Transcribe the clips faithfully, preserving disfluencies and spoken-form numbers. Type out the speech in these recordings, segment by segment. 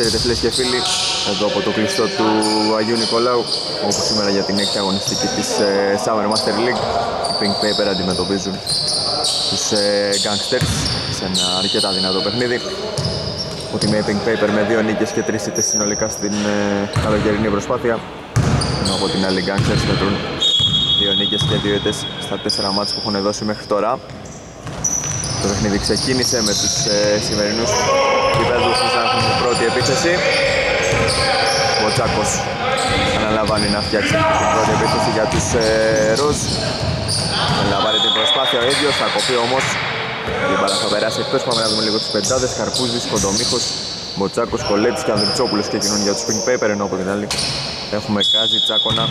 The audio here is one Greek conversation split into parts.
Χαίρετε φίλες και φίλοι, εδώ από το κλειστό του Αγίου Νικολάου, όπου σήμερα για την έκτη αγωνιστική της ε, Summer Master League οι Pink Paper αντιμετωπίζουν τους ε, Gangsters σε ένα αρκετά δυνατό παιχνίδι. Ο τιμέ Pink Paper με δύο νίκες και τρεις ήττες συνολικά στην ε, καλοκαιρινή προσπάθεια, ενώ από την άλλη Gangsters μετρούν δύο νίκες και δύο ήττες στα τέσσερα μάτς που έχουν δώσει μέχρι τώρα. Το παιχνίδι ξεκίνησε με τους ε, σημερινούς κυβερνούς να έχουν την πρώτη επίθεση. Ο Τσάκος αναλαμβάνει να φτιάξει την πρώτη επίθεση για τους ε, Ρους. Αναλαμβάνει την προσπάθεια ο ίδιος, θα κοπεί όμως. Η μπάλα θα περάσει εκτός. Πάμε να δούμε λίγο τους πεντάδες. Καρπούζης, Κοντομίχος, Μποτσάκος, Κολέτης και Ανδριτσόπουλος και εκείνον για τους Pink Paper, ενώ από την άλλη έχουμε Κάζη, Τσάκονα,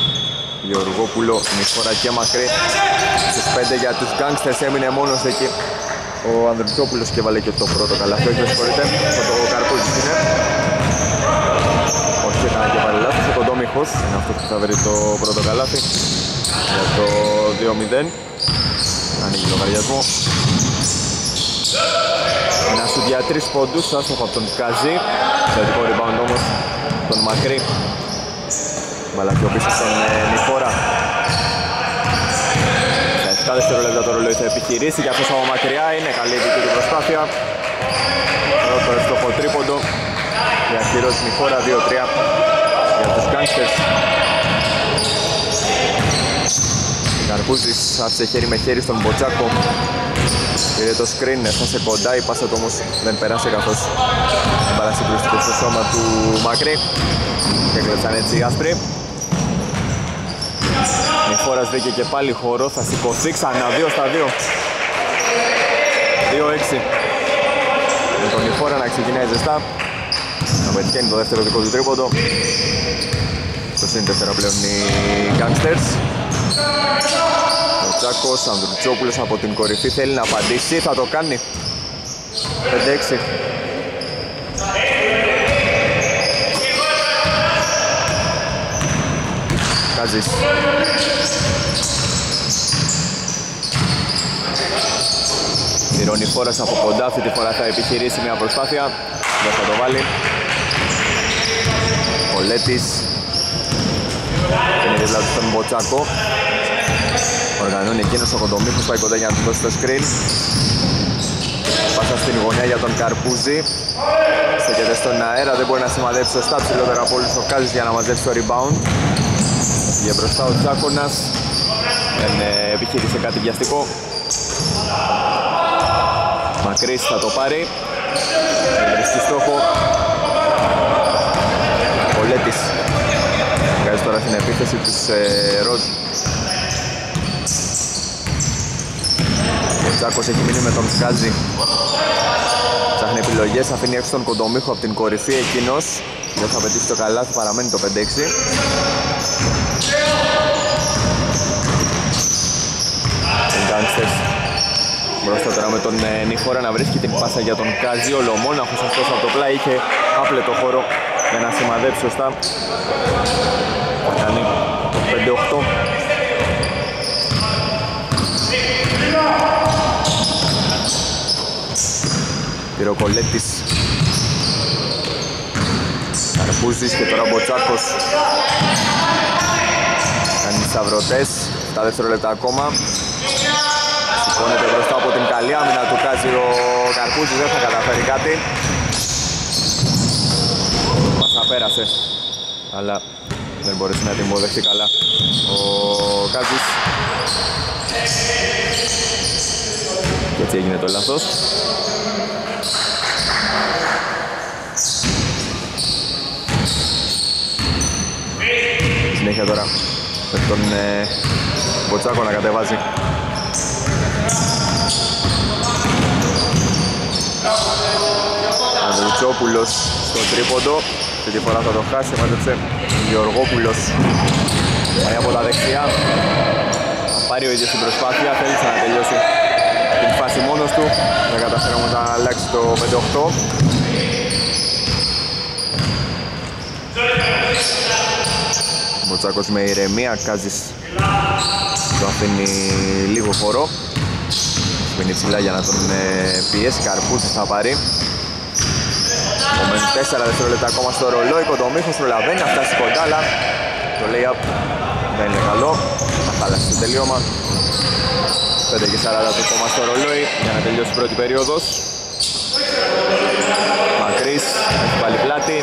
Γεωργόπουλο, Μηφόρα και Μακρύ. Στους πέντε για τους Gangsters έμεινε μόνος εκεί ο Ανδριτσόπουλος και βάλε και το πρώτο καλάθι. Όχι, δεν συγχωρείτε, ο Καρπούζης είναι. Όχι, έκανε και πάλι λάθος. Ο Κοντόμιχος είναι αυτός που θα βρει το πρώτο καλάθι για το δύο μηδέν. Ανοίγει λογαριασμό. Ένα σου για τρεις πόντους, άστοχο από τον Κάζη. Θετικό rebound όμως τον Μακρύ. Μπαλάκι πίσω στον Μηφόρα. Τα δευτερόλεπτα το ρολόι θα επιχειρήσει και αυτός από μακριά, είναι καλή δική του προσπάθεια. Πρώτο εύστοχο τρίποντο για χειρότερη χώρα, δύο τρία για τους Gangsters. Καρπούζης άφησε χέρι με χέρι στον Μποτσάκο. Πήρε το screen, έφτασε κοντά, η πάσα του όμως δεν περάσε καθώς παρασυγκρούστηκε στο σώμα του Μακρύ και κλέψαν έτσι οι άσπροι. Μηφόρας βρήκε και πάλι χώρο, θα σηκωθεί ξανά, δύο στα δύο, δύο έξι. Με τον Μηφόρα να ξεκινάει ζεστά, να πετυχαίνει το δεύτερο δικό του τρίποντο. Στο συν τέσσερα πλέον οι Gangsters. Ο Τσάκος, Ανδρουτσόπουλος από την κορυφή θέλει να απαντήσει, θα το κάνει. πέντε έξι. Κάζης. Τυρώνει φόρας από κοντά, αυτή τη φορά θα επιχειρήσει μια προσπάθεια. Δεν θα το βάλει. Ο Λέτης. Είναι δίπλα του στον Μποτσάκο. Οργανώνει εκείνος ο Κοντομίχος, πάει κοντά για να του δώσει το screen. Πάσα στην γωνιά για τον Καρπούζη. Στέκεται στον αέρα, δεν μπορεί να σημαδέψει σωστά. Ψηλότερα από όλους ο Κάζης για να μαζέψει το rebound. Για μπροστά ο Τσάκωνας, δεν επιχείρησε κάτι βιαστικό. Μακρύς θα το πάρει, βρίσκει στόχο. Ο Λέτης βγάζει τώρα στην επίθεση τους ε, Ρόντ. Ο Τσάκος έχει μείνει με τον Σκάζη. Ψάχνει επιλογές, αφήνει έξω τον Κοντομίχο από την κορυφή, εκείνος δεν θα πετύχει το καλάθι, παραμένει το πέντε έξι. Μπροστά τώρα με τον Νιφόρα να βρίσκει την πάσα για τον Κάζη. Ο Λομόναχος αυτός από το πλάι είχε άπλετο χώρο για να σημαδέψει σωστά. Κάνει το πέντε οχτώ. Πυροκολέτης, Καρπούζης και τώρα Μποτσάκος. Κάνει σταυρωτές, τα δευτερόλεπτα ακόμα. Σηκώνεται μπροστά από την καλή άμυνα του Κάζη ο Καρπούζης, δεν θα καταφέρει κάτι. Μας θα πέρασε, αλλά δεν μπορείς να την υποδεχτεί καλά ο Κάζης. Και έτσι έγινε το λάθος. Συνέχεια τώρα με τον ε, Μποτσάκο να κατεβάζει. Ανδρουτσόπουλος στο τρίποντο, αυτή τη φορά θα το χάσει, μάζεψε Γεωργόπουλος. Πάει από τα δεξιά, θα πάρει ο ίδιος την προσπάθεια, θέλησε να τελειώσει την φάση μόνος του, δεν καταφέρει όμως να αλλάξει το πέντε οχτώ. Μποτσάκος με ηρεμία, Κάζης το αφήνει λίγο χώρο. Μείνει ψηλά για να τον ε, πιέσει, Καρπούζης θα πάρει. Ο Τέσσερα δευτερόλεπτα ακόμα στο ρολόι. Κοντομήχος προλαβαίνει να φτάσει κοντά, αλλά το lay-up δεν είναι καλό. Θα χαλάσει το τελείωμα. πέντε και σαράντα ακόμα στο ρολόι για να τελειώσει η πρώτη περίοδος. Μακρύς, έχει πάλι πλάτη.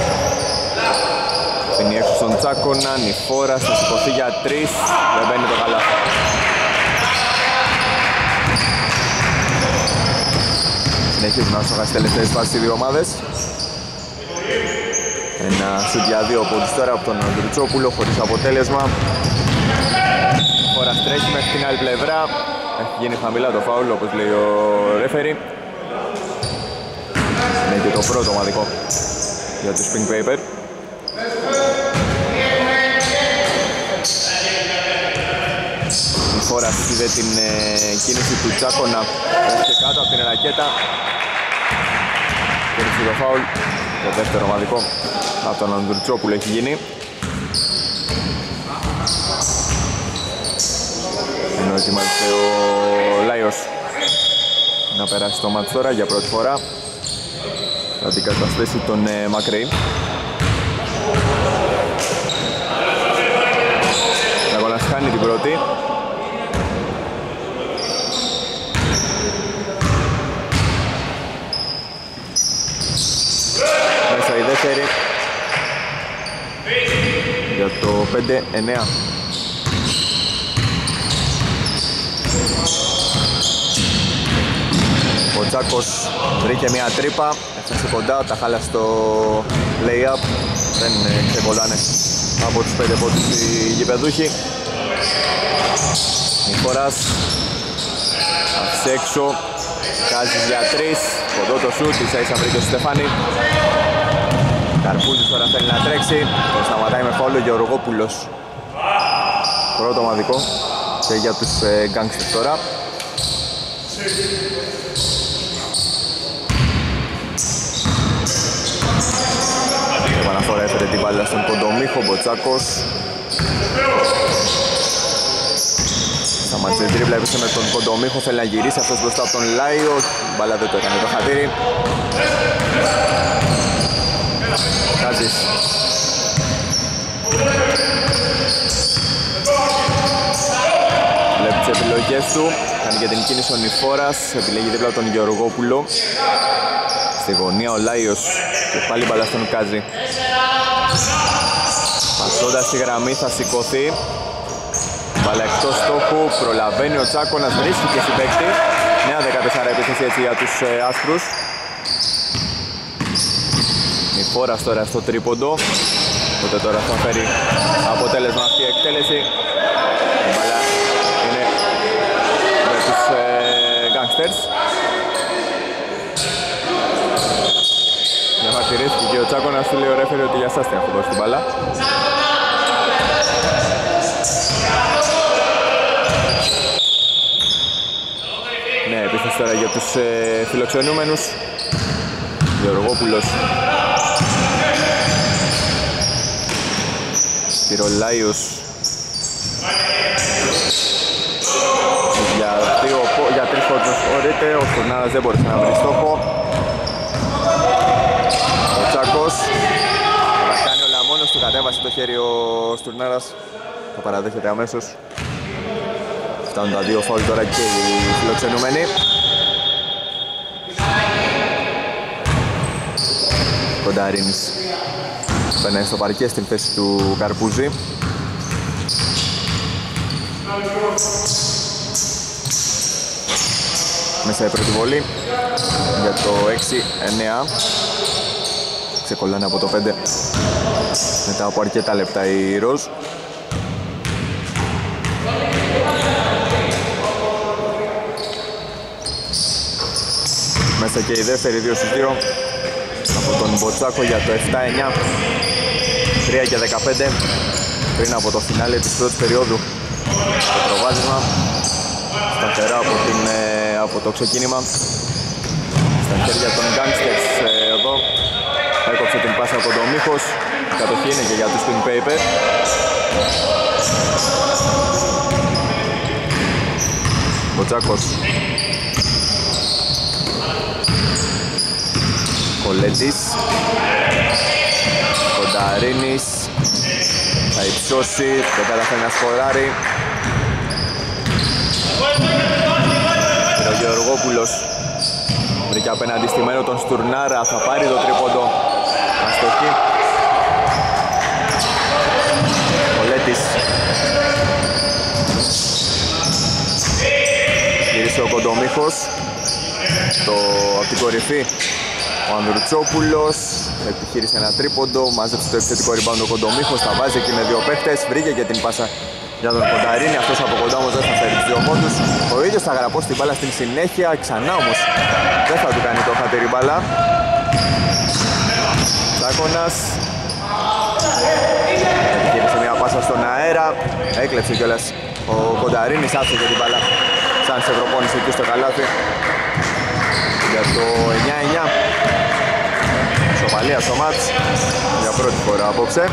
Φύνει έξω στον Τσάκονα, Νηφόρας, θα σηκωθεί για τρεις. Δεν μπαίνει το καλά. Συνεχίζουν να σωγάσει τελευταίες φάσεις οι δύο ομάδες. Ένα σουτ για δύο πόντους τώρα από τον Ανδρουτσόπουλο, χωρίς αποτέλεσμα. Νηφόρας τρέχει μέχρι την άλλη πλευρά. Έχει γίνει χαμηλά το φάουλ, όπως λέει ο ρέφερι. Είναι και το πρώτο ομαδικό για τους Pink Paper. Νηφόρας είδε την ε, κίνηση του Τσάκονα, έφυγε κάτω από την ρακέτα. Κέρδισε το φάουλ. Το δεύτερο ομαδικό από τον Ανδουρτσόπουλο έχει γίνει. Ενώ ετοιμάζεται ο Λάιος να περάσει το μάτς τώρα για πρώτη φορά. Θα αντικαταστήσει τον ε, Μακρύ. Ναγωνάς χάνει την πρώτη. Μέσα η δεύτερη για το πέντε εννέα. Ο Τσάκος βρήκε μια τρύπα, έφτασε κοντά, τα χάλασε στο lay-up. Δεν ξεκολλάνε από τους πέντε πόντους οι γηπεδούχοι. Νηφόρας αφήσει έξω, κάζει για τρεις, κοντό το σουτ, ίσα ίσα βρήκε ο Στεφάνη. Καρπούζης τώρα θέλει να τρέξει, το σταματάει με φάουλο Γεωργόπουλος. Πρώτο ομαδικό και για τους ε, Gangsters τώρα. Επαναφορά έφερε την μπάλα στον Κοντομίχο, Μποτσάκος. Σταματήσε τρίπλα, έπεσε με τον Κοντομίχο, θέλει να γυρίσει αυτός μπροστά από τον Λάιο. Η μπάλα δεν το έκανε το χατήρι. Κάζης. Βλέπει τις επιλογές του, κάνει και την κίνηση ο Νηφόρας, επιλέγει δίπλα τον Γεωργόπουλο. Στη γωνία ο Λάιος και πάλι μπαλά στον Κάζη. Πασώντας τη γραμμή θα σηκωθεί. Μπαλά εκτός στόχου, προλαβαίνει ο Τσάκονας, βρίσκει και συμπαίκτη. Νέα δεκατέσσερα επίθεση έτσι για τους ε, άσπρους. Νηφόρας τώρα στο τρίποντο. Οπότε τώρα θα φέρει αποτέλεσμα αυτή η εκτέλεση. Η μπαλά είναι με τους ε, Gangsters. Διαμαρτυρήθηκε και ο Τσάκονας, του λέει ο ρέφερι ότι για σας την έχω δώσει την μπάλα. Ναι, επίσης τώρα για τους ε, φιλοξενούμενους. Γεωργόπουλος. Πυρολάιος. Για, δύο, για τρεις πόντους ορείται, ο Στουρνάρας δεν μπορούσε να βρει στόχο. Ο Τσάκος θα κάνει όλα μόνος του, κατέβασε το χέρι ο Στουρνάρας. Θα παραδέχεται αμέσως. Φτάνουν τα δύο φάουλ τώρα και οι φιλοξενούμενοι. Κονταρίνης περνάει στο παρκέ στην θέση του Καρπούζη. Μέσα η πρώτη βολή για το έξι εννέα. Ξεκολλάνε από το πέντε μετά από αρκετά λεπτά η Ροζ. Μέσα και η δεύτερη δύο στους δύο. Από τον Μποτσάκο για το επτά εννέα. Τρία και δεκαπέντε πριν από το φινάλε της πρώτης περίοδου. Το προβάδισμα σταθερά από, την, από το ξεκίνημα στα χέρια των Gangsters. Εδώ έκοψε την πάσα από τον Μίχος. Η κατοχή είναι και για τους Pink Paper. Μποτσάκος. Κολέτης. Καρίνης θα υψώσει, δεν καταφέρει να σκοράρει. Ο Γεωργόπουλος βρήκε απέναντι στη μέρο τον Στουρνάρα, θα πάρει το τρίποντο. Αστοχή. Ο Λέτης. Γύρισε ο Κοντομίχος. Το, από την κορυφή ο Ανδρουτσόπουλος επιχείρησε ένα τρίποντο, μάζεψε το επιθετικό rebound ο Κοντομίχος, τα βάζει εκεί με δύο παίχτες, βρήκε και την πάσα για τον Κονταρίνη, αυτός από κοντά όμως δεν θα φέρει τους δύο πόντους. Ο ίδιος θα γραπώσει την μπάλα στην συνέχεια, ξανά όμως δεν θα του κάνει το χατερή μπάλα. Τσάκωνας επιχείρησε μια πάσα στον αέρα, έκλεψε κιόλας ο Κονταρίνης, άφησε και την μπάλα σαν σε προπόνηση εκεί στο καλάθι. Για το εννιά εννιά σομαλία στο μάτς για πρώτη φορά απόψε.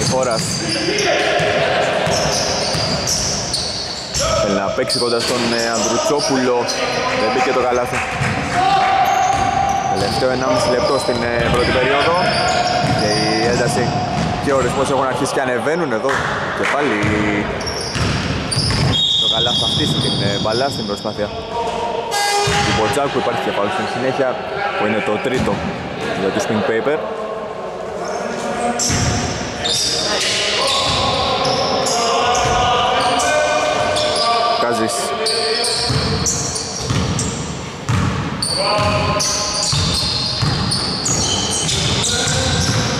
Η Φόρας θέλει να παίξει κοντά στον Ανδρουτσόπουλο, δεν μπήκε το καλάθι. Τελευταίο ενάμιση λεπτό στην πρώτη περίοδο και η ένταση και ο ρυθμός έχουν αρχίσει και ανεβαίνουν εδώ και πάλι. Αλλά θα χτίσουν την μπαλά στην προσπάθεια του Μποτσάκου, υπάρχει και πάλι στην συνέχεια που είναι το τρίτο για τους Pink Paper. Κάζης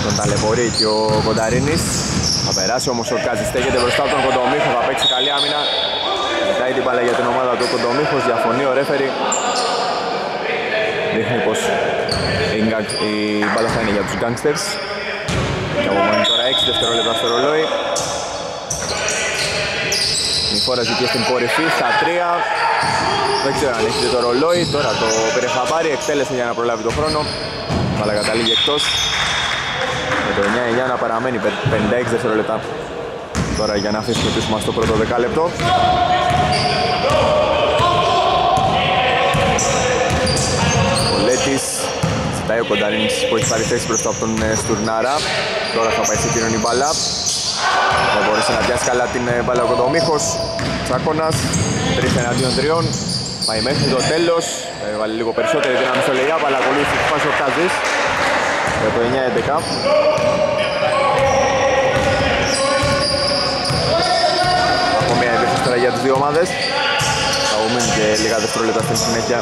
τον ταλαιπωρεί και ο Κονταρίνης, θα περάσει όμως ο Κάζης, στέκεται μπροστά από τον Κοντομίχο, θα παίξει καλή άμυνα. Κοιτάει την μπάλα για την ομάδα του Κοντομίχος, διαφωνεί ο ρέφερι. Δείχνει πως η μπάλα θα είναι για τους Gangsters. Και από μόνοι τώρα έξι δευτερόλεπτα στο ρολόι. Η Φόρας βγήκε στην κορυφή, στα τρία. Δεν ξέρω αν έχει το ρολόι, τώρα το πήρε χαμπάρι, εκτέλεσε για να προλάβει το χρόνο. Μπάλα καταλήγει εκτός. Με το εννιά εννιά να παραμένει πενήντα έξι δευτερόλεπτα. Τώρα για να αφήσουμε πίσω μας το πρώτο δεκάλεπτο. Ο Λέτης ζητάει ο Κονταρίνης που έχει πάρει θέση μπροστά από τον Στουρνάρα. Τώρα θα πάει σε εκείνον η μπάλα. Δεν μπορούσε να πιάσει καλά την μπάλα ο Κοντομίχος. Τσάκωνας, τρεις εναντίον τριών. Πάει μέχρι το τέλος. Βάλει λίγο περισσότερη δύναμη στο Λεγιάπ, αλλά ακολούθησε τη φάση ο Κάζης. Για το εννιά έντεκα. Για τις δύο ομάδες θα μείνουν και λίγα δευτερόλεπτα στη συνέχεια.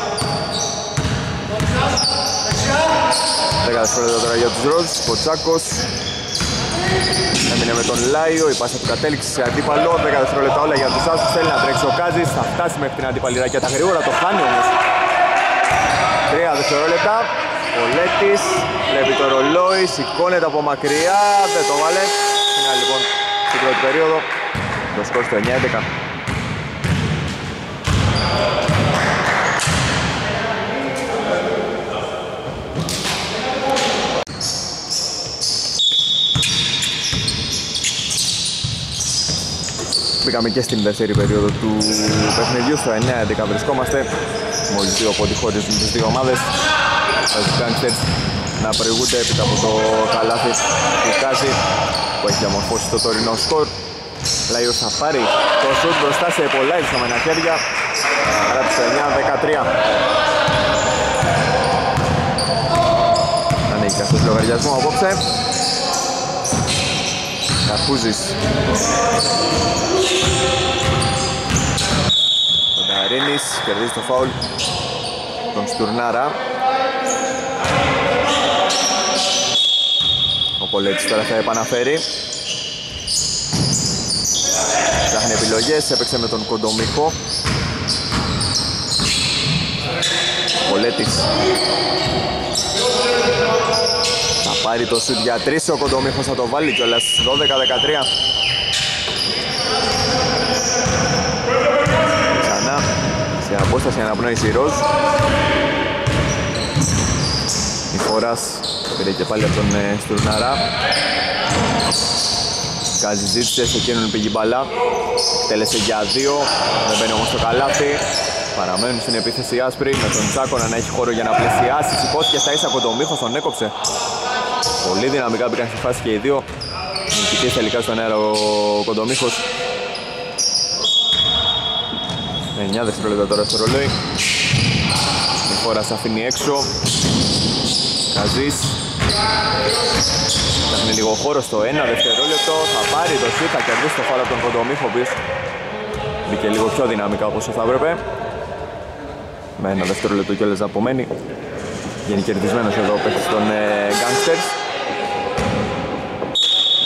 Δέκα δευτερόλεπτα τώρα για τους Ροζ. Ποτσάκος έμεινε με τον Λάιο, η πάσα του κατέληξε σε αντίπαλο. Δέκα δευτερόλεπτα όλα για τους Άσους, θέλει να τρέξει ο Κάζης, θα φτάσει μέχρι την αντίπαλη ρακέτα γρήγορα, το χάνει όμως. Τρία δευτερόλεπτα, ο Λέτης βλέπει το ρολόι, σηκώνεται από μακριά, δεν το βάλε. Είναι λοιπόν στην πρώτη περίοδο το σκορ στο εννιά έντεκα. Πήγαμε και στην δεύτερη περίοδο του παιχνιδιού, στο εννιά έντεκα βρισκόμαστε. Μόλις δύο πόντοι χωρίζουν τις δύο ομάδες. Θα ζητάνε να προηγούνται έπειτα από το καλάθι του Κάζη που έχει διαμορφώσει το τωρινό σκορ. Λαϊός θα πάρει το σουτ μπροστά σε πολλά υψωμένα χέρια. Γράψε εννιά δεκατρία. Ανοίγει αυτός λογαριασμό απόψε. Καρπούζης. Ο Νταρίνης κερδίζει το φάουλ τον Στουρνάρα. Ο Πολέτης τώρα θα επαναφέρει. Ψάχνει επιλογές, έπαιξε με τον Κοντομίχο. Ο Πολέτης θα πάρει το σουτ για τρεις, ο Κοντομίχος θα το βάλει κιόλας, δώδεκα δεκατρία. Ξανά σε απόσταση αναπνοήση η Ροζ. Η Φόρας πήρε και πάλι από τον Στουρναρά. Καζιζίτσες, εκείνον πήγε μπαλά, εκτέλεσε για δύο, δεν μπαίνει όμως το καλάθι. Παραμένουν στην επίθεση άσπρη, με τον Τσάκονα να έχει χώρο για να πλησιάσει. Σηκώθηκε στα ίσα Κοντομίχος, τον έκοψε. Πολύ δυναμικά μπήκαν στη φάση και οι δύο. Νικητής τελικά στον αέρα ο Κοντομίχος. εννιά δευτερόλεπτα τώρα στο ρολόι. Η χώρα σ' αφήνει έξω. Καζίς. Ψάχνει λίγο χώρο στο ένα δευτερόλεπτο. Θα πάρει το σουτ, θα κερδίσει το φάουλ από τον Κοντομίχο. Μπήκε λίγο πιο δυναμικά όπως θα έπρεπε. Με ένα δευτερόλεπτο κιόλας απομένει. Γίνει κερδισμένος εδώ ο παίκτης των ε, Gangsters.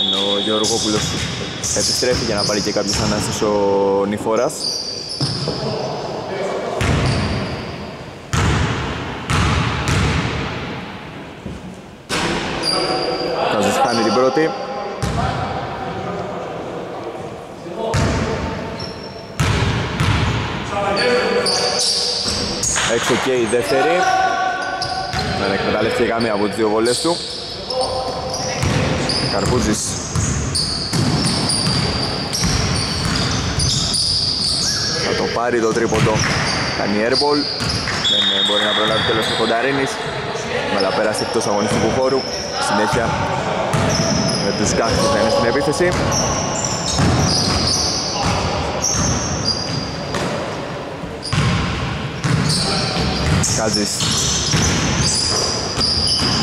Ενώ ο Γεωργόπουλος επιστρέφει για να πάρει και κάποιες ανάσες ο Νιφόρας. Κάνει την πρώτη. Έξω και η δεύτερη. Δεν εκμεταλλεύτηκε καμία από τις δύο βολές του. Καρπούζης. Θα το πάρει το τρίποντο. Κάνει airball. Δεν μπορεί να προλάβει τέλος ο Κονταρίνης. Αλλά πέρασε εκτός αγωνιστικού χώρου. Συνέχεια με τους Gangsters θα είναι στην επίθεση. Κάζης.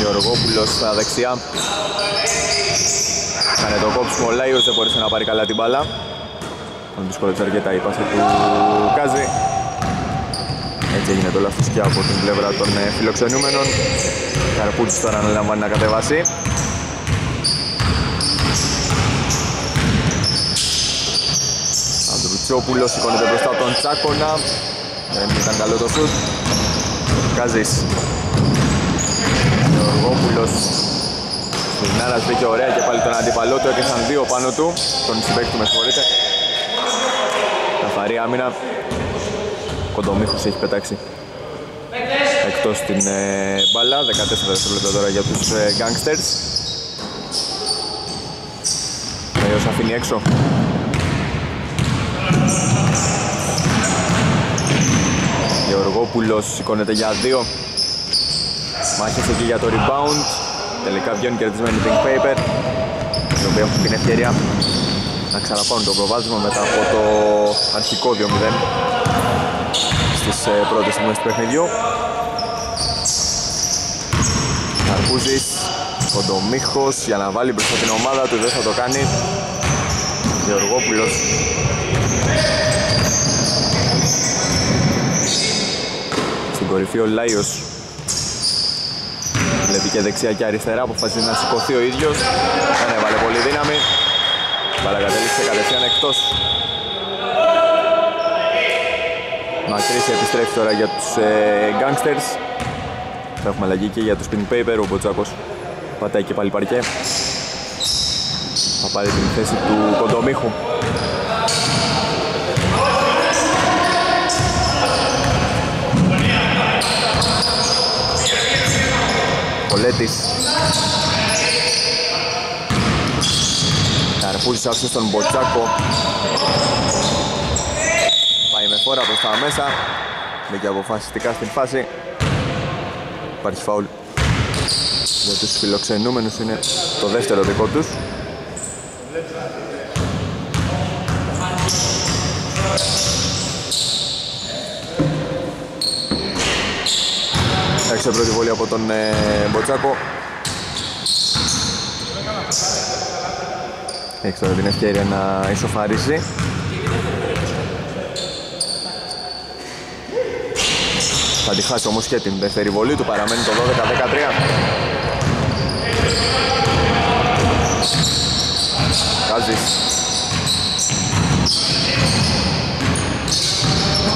Γεωργόπουλος στα δεξιά. Κάνε το κόψιμο ο Λάιος, δεν μπορούσε να πάρει καλά την μπάλα. Τον δυσκολεύει αρκετά η πάσα του Κάζη. Έτσι έγινε το λάθος και από την πλευρά των φιλοξενούμενων. Καρπούτσις τώρα αναλαμβάνει να κατεβάσει. Ανδρουτσόπουλος σηκώνεται μπροστά τον Τσάκονα. Δεν ήταν καλό το σουτ. Κάζης. Γεωργόπουλος. Στην Άρας μπήκε ωραία και πάλι τον αντιπαλό του. Έκαισαν δύο πάνω του. Τον συμπαίκτη του, με συγχωρείτε. Καθαρή άμυνα. Κοντομίχος έχει πετάξει εκτός την ε, μπάλα. δεκατέσσερα δευτερόλεπτα τώρα για τους ε, Gangsters. Ρέιος αφήνει έξω. Γεωργόπουλος σηκώνεται για δύο. Μάχησε εκεί για το rebound. Τελικά βγαίνουν κερδισμένοι Pink Paper, οι οποίοι έχουν την ευκαιρία να ξαναπάνουν το προβάδισμα μετά από το αρχικό δύο μηδέν. Στις πρώτες στιγμές του παιχνιδιού. Καρπούζης, Κοντομίχος για να βάλει μπροστά την ομάδα του, δεν θα το κάνει. Γεωργόπουλος. Στην κορυφή ο Λάιος. Βλέπει και δεξιά και αριστερά, αποφασίζει να σηκωθεί ο ίδιος. Δεν έβαλε πολύ δύναμη. Παρακατέληξε κατευθείαν εκτός. Μακρύς επιστρέφει τώρα για τους ε, Gangsters. Θα έχουμε αλλαγή και για τους Pink Paper. Ο Μποτσάκος πατάει και πάλι παρκέ. Θα πάρει την θέση του Κοντομίχου. Κολέτης. Καρπούλης άφησε στον Μποτσάκο. Φορά προς τα μέσα, μπήκε αποφασιστικά στην φάση. Υπάρχει φάουλ για τους φιλοξενούμενους, είναι το δεύτερο δικό τους. Έξω πρώτη βολή από τον ε, Μποτσάκο. Έχει τώρα την ευκαιρία να ισοφαρίσει. Θα τη χάσει όμως και την δεύτερη βολή του, παραμένει το δώδεκα δεκατρία. Κάζης.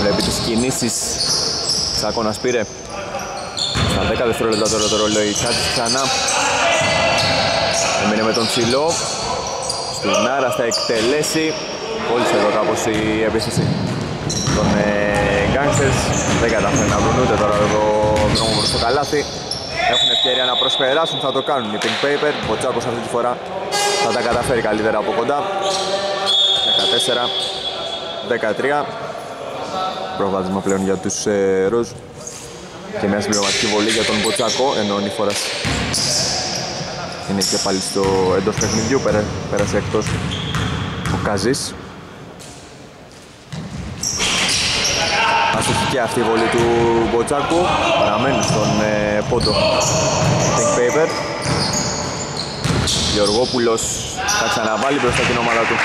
Βλέπει τις κινήσεις. Τσάκονας πήρε. Στα δέκα δευτερόλεπτα τώρα το ρολόι. Κάζης ξανά. Έμεινε με τον ψηλό. Στην άρα θα εκτελέσει. Κόλλησε εδώ κάπως η επίθεση των Gangsters. Δεν καταφέρουν να βρουν ούτε τώρα εδώ δρόμο προς το καλάθι. Έχουν ευκαιρία να προσπεράσουν, θα το κάνουν οι Pink Paper. Ο Τσάκος αυτή τη φορά θα τα καταφέρει καλύτερα από κοντά. δεκατέσσερα δεκατρία. Προβάδισμα πλέον για τους ε, ροζ. Και μια συμπληρωματική βολή για τον Μποτσάκο, ενώ ο Νίφορας είναι και πάλι στο εντός παιχνιδιού, πέρα, πέρασε εκτός ο Καζής. Αστοχή και αυτή η βολή του Μποτσάκου, παραμένει στον ε, πόντο Pink Paper. Γεωργόπουλος θα ξαναβάλει μπροστά την ομάδα του.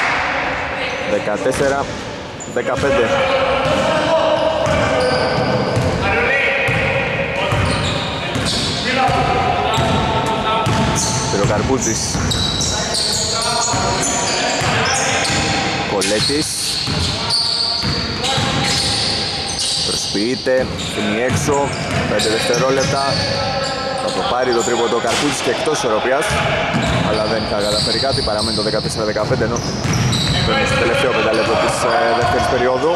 δεκατέσσερα δεκαπέντε. Καρπούτζης, Κολέτης, προσποιείται, φύγει έξω, πέντε δευτερόλεπτα, θα το πάρει το τρίποντο ο Καρπούτζης και εκτός ισορροπίας, αλλά δεν θα καταφέρει κάτι, παραμένει το δεκατέσσερα δεκαπέντε, ενώ παίρνει στο τελευταίο πεντάλεπτο της δεύτερης περίοδου.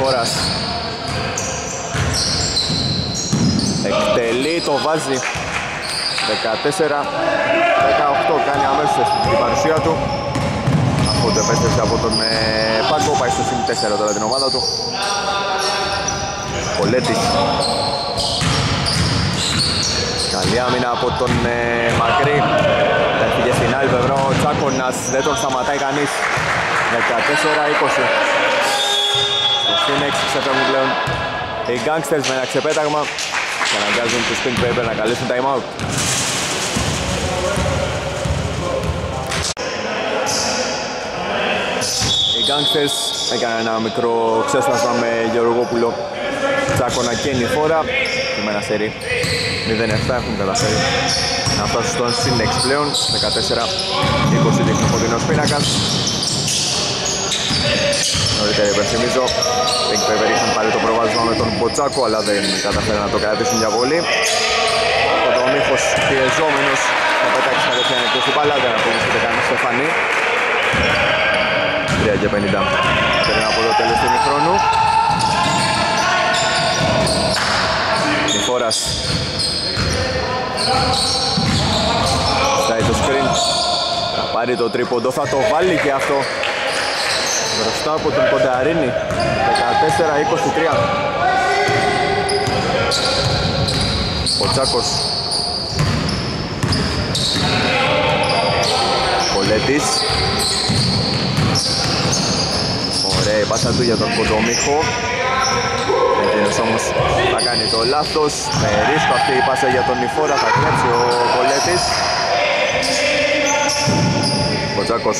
Χώρας εκτελεί, το βάζει. Δεκατέσσερα δεκαοκτώ, κάνει αμέσως την παρουσία του. Από το επέστρεψε από τον Πάκο, πάει στο σύν τέσσερα τώρα την ομάδα του. Κολέτης. Καλή άμυνα από τον Μακρύ. Έφυγε στην άλλη πλευρά ο Τσάκωνας, δεν τον σταματάει κανείς. δεκατέσσερα είκοσι. Στην έξι ξεφεύγουν πλέον οι Gangsters με ένα ξεπέταγμα. Και αναγκάζουν τους Pink Paper να καλέσουν time out. Οι Gangsters έκαναν ένα μικρό ξέσπασμα με Γεωργόπουλο, Τσάκωνα και Νηφόρα. Με ένα σερί μηδέν επτά έχουν καταφέρει να φτάσουν στον Sinex πλέον. δεκατέσσερα είκοσι δείχνει ο κοντινός πίνακας. Νωρίτερα υπενθυμίζω, Pink Paper είχαν πάρει το προβάδισμα με τον Μποτσάκο, αλλά δεν καταφέραν να το κρατήσουν για βολή. Ο Δομήχος πιεζόμενος θα πετάξει κατευθείαν εκτός την μπάλα, δεν ακούγεται κανείς στεφανή. τρία και πενήντα πριν από το τέλος του ημιχρόνου. Νηφόρας στάει το screen, θα πάρει το τρίποντο, θα το βάλει και αυτό. Μπροστά από τον Κονταρίνη, δεκατέσσερα είκοσι τρία. Ο Τσάκος. Κολέτης. Ωραία η πάσα του για τον Κοντομίχο. Εκείνος όμως θα κάνει το λάθος. Με ρίσκο αυτή η πάσα για τον Νηφόρα, θα κλέψει ο Κολέτης. Ο Τσάκος.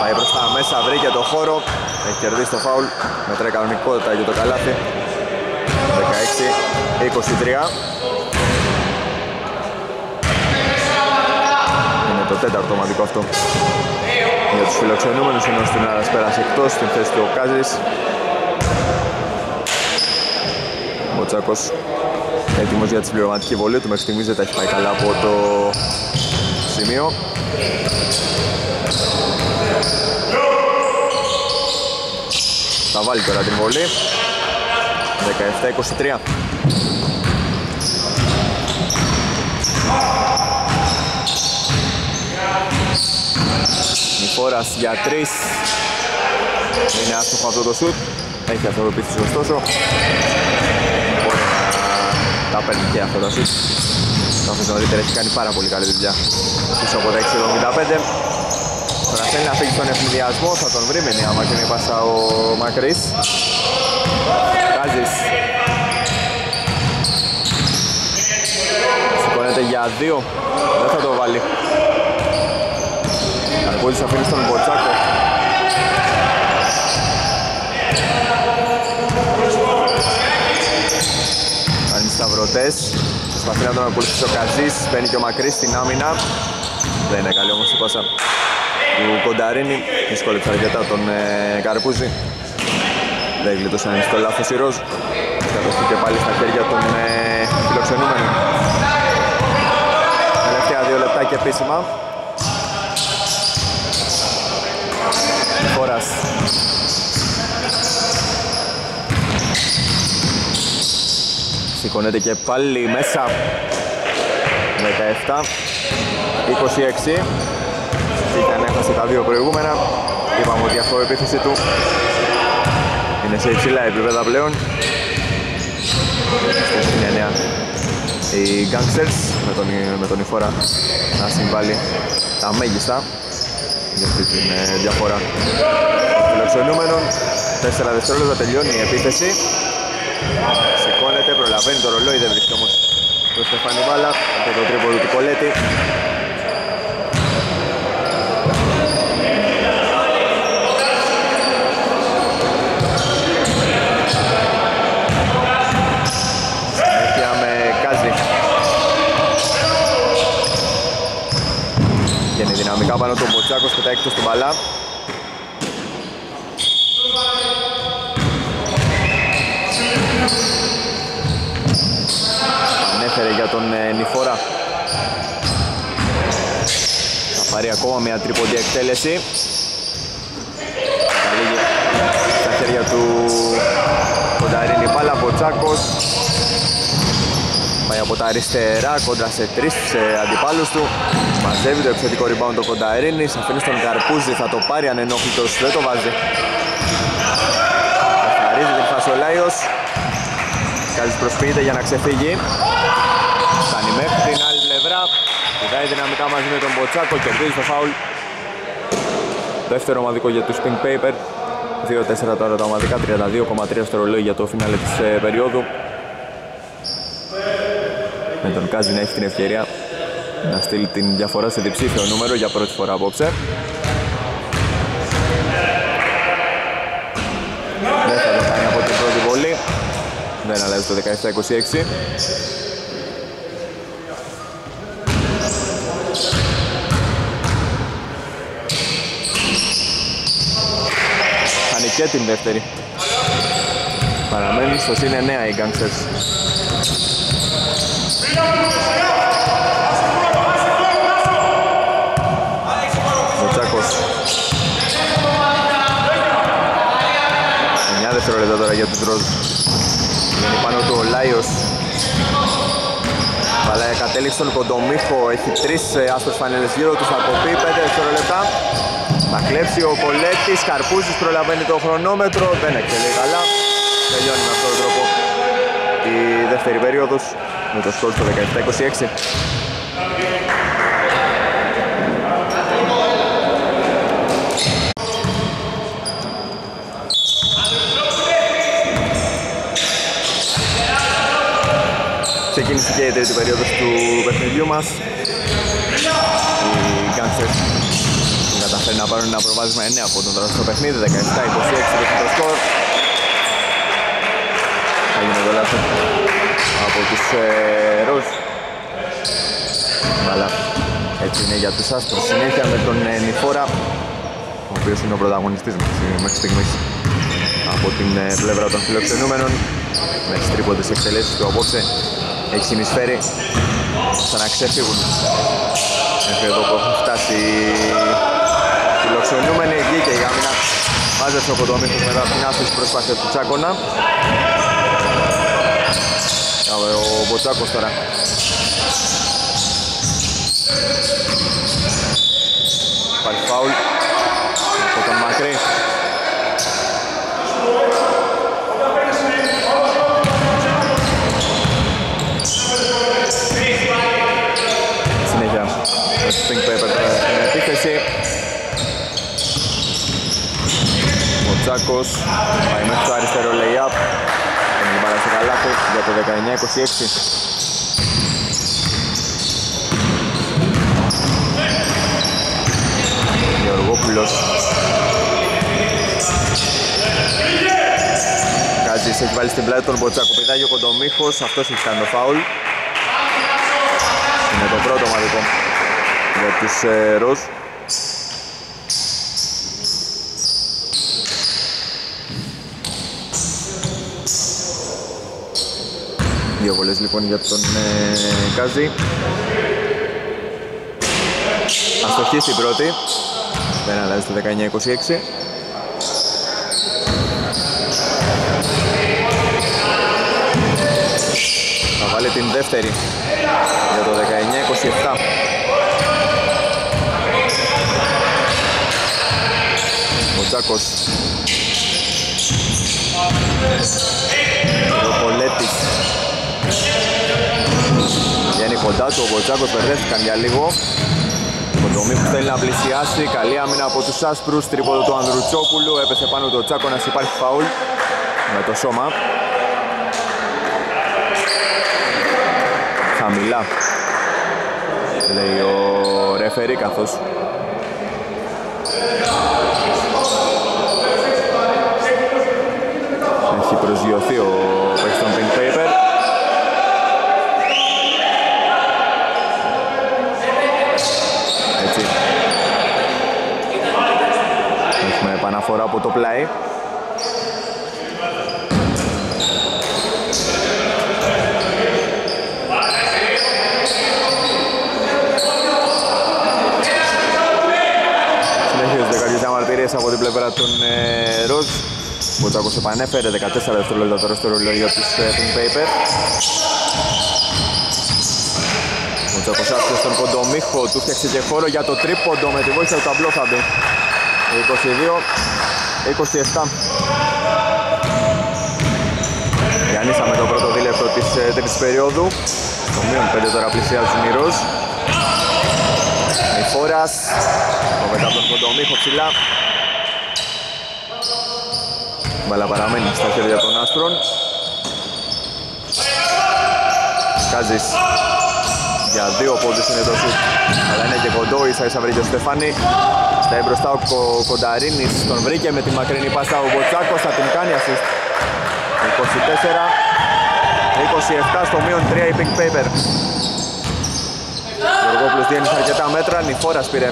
Πάει μπροστά μέσα, βρήκε το χώρο, έχει κερδίσει το φάουλ, μετράει κανονικότητα για το καλάθι. δεκαέξι είκοσι τρία. Είναι το τέταρτο ομαδικό αυτό για τους φιλοξενούμενους, ενώ στην Άρας πέρασε εκτός στην θέση του ο Κάζης. Ο Τσάκος έτοιμος για τη συμπληρωματική βολή του, μέχρι στιγμής δεν τα έχει πάει καλά από το σημείο. Θα βάλει τώρα την βολή. δεκαεπτά είκοσι τρία. Νηφόρας για τρεις. Είναι άστοχο αυτό το σουτ. Έχει αυτό το πίθος, ωστόσο μπορεί να τα παίρνει και αυτό το σουτ. Καθώς νωρίτερα έχει κάνει πάρα πολύ καλή δουλειά. Πίσω από τα έξι εβδομήντα πέντε. Τώρα θέλει να φύγει στον ευνηδιασμό, θα τον βρει με νέα μακρινή πάσα ο Μακρύς. Κάζης. Σηκώνεται για δύο, δεν θα το βάλει. Καρπούτζης αφήνει στον Μποτσάκο. Κάνει σταυρωτές, προσπαθεί να τον ακολουθήσει ο Καζής, μπαίνει και ο Μακρύς στην άμυνα. Δεν είναι καλή όμως η πάσα του Κονταρίνη, δυσκόλεψε αρκετά τον ε, Καρπούζη. Δεν γλιτώσαν στο λάθος οι ροζ. Καταστήκε πάλι στα χέρια των ε, φιλοξενούμενων. Τελευταία δύο λεπτά και επίσημα. Νηφόρας. Σηκώνεται και πάλι μέσα. δεκαεπτά είκοσι έξι. Ήταν έχασε τα δύο προηγούμενα. Είπαμε ότι αυτό η επίθεση του είναι σε υψηλά επίπεδα πλέον. Στην εννέα οι Gangsters με τον, με τον Ιφόρα να συμβάλλει τα μέγιστα για αυτή την ε, διαφορά των φιλοξενούμενων. Τέσσερα δευτερόλεπτα τελειώνει η επίθεση. Σηκώνεται, προλαβαίνει το ρολόι, δεν βρίσκεται όμως το Στεφάνι Μπάλα από το τρίποδο του Κολέτη. Πάνω τον Μποτσάκος πετάει εκτός του μπαλά. Ανέφερε για τον ε, Νιφόρα. Θα πάρει ακόμα μια τρίποντη εκτέλεση. Καταλήγει στα χέρια του Κονταρίνη μπάλα. Μποτσάκος πάει από τα αριστερά κόντρα σε τρεις σε αντιπάλους του. Μαζεύει το επιθετικό rebound το Κονταρίνης, αφήνει στον Καρπούζη, θα το πάρει ανενόχλητος, δεν το βάζει. Καθαρίζει την φάση ο Λάιος. Καλής προσποιείται για να ξεφύγει. Φτάνει μέχρι την άλλη πλευρά. Πηγάει δυναμικά μαζί με τον Μποτσάκο, κερδίζει το φάουλ. Δεύτερο ομαδικό για τους Pink Paper. δύο τέσσερα τώρα τα ομαδικά, τριάντα δύο κόμμα τρία στο ρολόι για το φινάλε της ε, περίοδου. Με τον Κάζιν έχει την ευκαιρία να στείλει την διαφορά σε διψήφιο νούμερο για πρώτη φορά απόψε. Δεν θα το κάνει από την πρώτη βολή. Δεν αλλάζει το δεκαεπτά είκοσι έξι. Χάνει και την δεύτερη. Παραμένει στο συν εννέα οι Gangsters. εννιά δευτερόλεπτα τώρα για τους Ροζ. Είναι πάνω του ο Λάιος. Αλλά κατέληξε τον Κοντομίχο. Έχει τρεις άσπρες φανέλες γύρω του. Θα κοπεί πέντε δευτερόλεπτα. Θα κλέψει ο Κολέτης. Καρπούζης προλαβαίνει το χρονόμετρο. Δεν εκτελεί καλά. Τελειώνει με αυτόν τον τρόπο η δεύτερη περίοδος με το σκορ στο δεκαεπτά είκοσι έξι. Ξεκίνησε και η τρίτη περίοδος του παιχνιδιού μας. Οι Gangsters καταφέρνουν να πάρουν ένα προβάδισμα εννέα από τον τρόπο στο παιχνίδι. δεκαεπτά είκοσι έξι το σκορ. Θα γίνει το λάθος από τους ε, Ροζ. Αλλά έτσι είναι για τους άσπρους. Συνέχεια με τον ε, Νιφόρα, ο οποίος είναι ο πρωταγωνιστής μέχρι στιγμής από την ε, πλευρά των φιλοξενούμενων. Με τις τρίποντες εξελίξεις του απόψε έχει συνεισφέρει σαν να ξεφύγουν. Μέχρι εδώ που έχουν φτάσει οι φιλοξενούμενοι, βγήκε η άμυνα. Μάζεψε ο Κοντομίχος μετά την άσπρη προσπάθεια του Τσάκωνα. Ο Μποτσάκος τώρα υπάρχει φάουλ από τον Μακρύ. Συνέχεια το Pink Paper στην επίθεση. Ο Μποτσάκος πάει μέχρι το αριστερό lay-up. Μπάλα στο καλάθι για το δεκαεννιά είκοσι έξι. Γεωργόπουλος. Κάτζης έχει βάλει στην πλάτη τον Μποτσάκο. Πηδάει ο Κοντομίχος, αυτός έχει κάνει το φάουλ. Είναι το πρώτο ομαδικό για τους ε, Ροζ. Δύο βολές λοιπόν για τον ε, Κάζη. Αστοχίσει η πρώτη. Δεν αλλάζει το δεκαεννιά είκοσι έξι. Βάλει την δεύτερη για το δεκαεννιά είκοσι επτά. Ο Τσάκος. Ο Πολέτης. Βγαίνει κοντά του, ο Τσάκος μπερδεύτηκαν για λίγο. Κοντομή που θέλει να πλησιάσει, καλή άμυνα από τους άσπρους, τρίποδο του Ανδρουτσόπουλου, έπεσε πάνω το Τσάκονας, υπάρχει φαουλ με το σώμα. Χαμηλά, λέει ο ρεφερί, καθώς έχει προσγειωθεί ο παίκτης των Pink Paper. Έτσι. Έχουμε επαναφορά από το πλάι. Από την πλευρά των ε, Ροζ. Ο Τσάκος επανέφερε δεκατέσσερα δευτερόλεπτα τώρα στο ρολόγιο της Pink Paper. Ο Τσάκος άκουσε στον Κοντομίχο, του φτιάξε και χώρο για το τρίποντο με τη βοήθεια του ταμπλό θα μπει. είκοσι δύο είκοσι επτά. Γιάννησαμε το πρώτο δίλεπτο της ε, τρίτης περίοδου. Το μείον πέντε τώρα πλησιάζουν οι Ροζ. Η Φόρας, ο μετάπλος Κοντομίχο ψηλά. Μπαλά παραμένει στα χέρια των άσπρων. Κάζης για δύο πόντους είναι το σουτ, αλλά είναι και κοντό, ίσα ίσα βρήκε ο Στεφάνη. Στα εμπροστά ο Κονταρίνης, τον βρήκε με τη μακρινή πάσα ο Μποτσάκος, θα την κάνει assist. είκοσι τέσσερα είκοσι επτά, στο μείον τρία η Pink Paper. Ο Γεωργόπουλος διένυσε αρκετά μέτρα, Νηφόρας πήρε.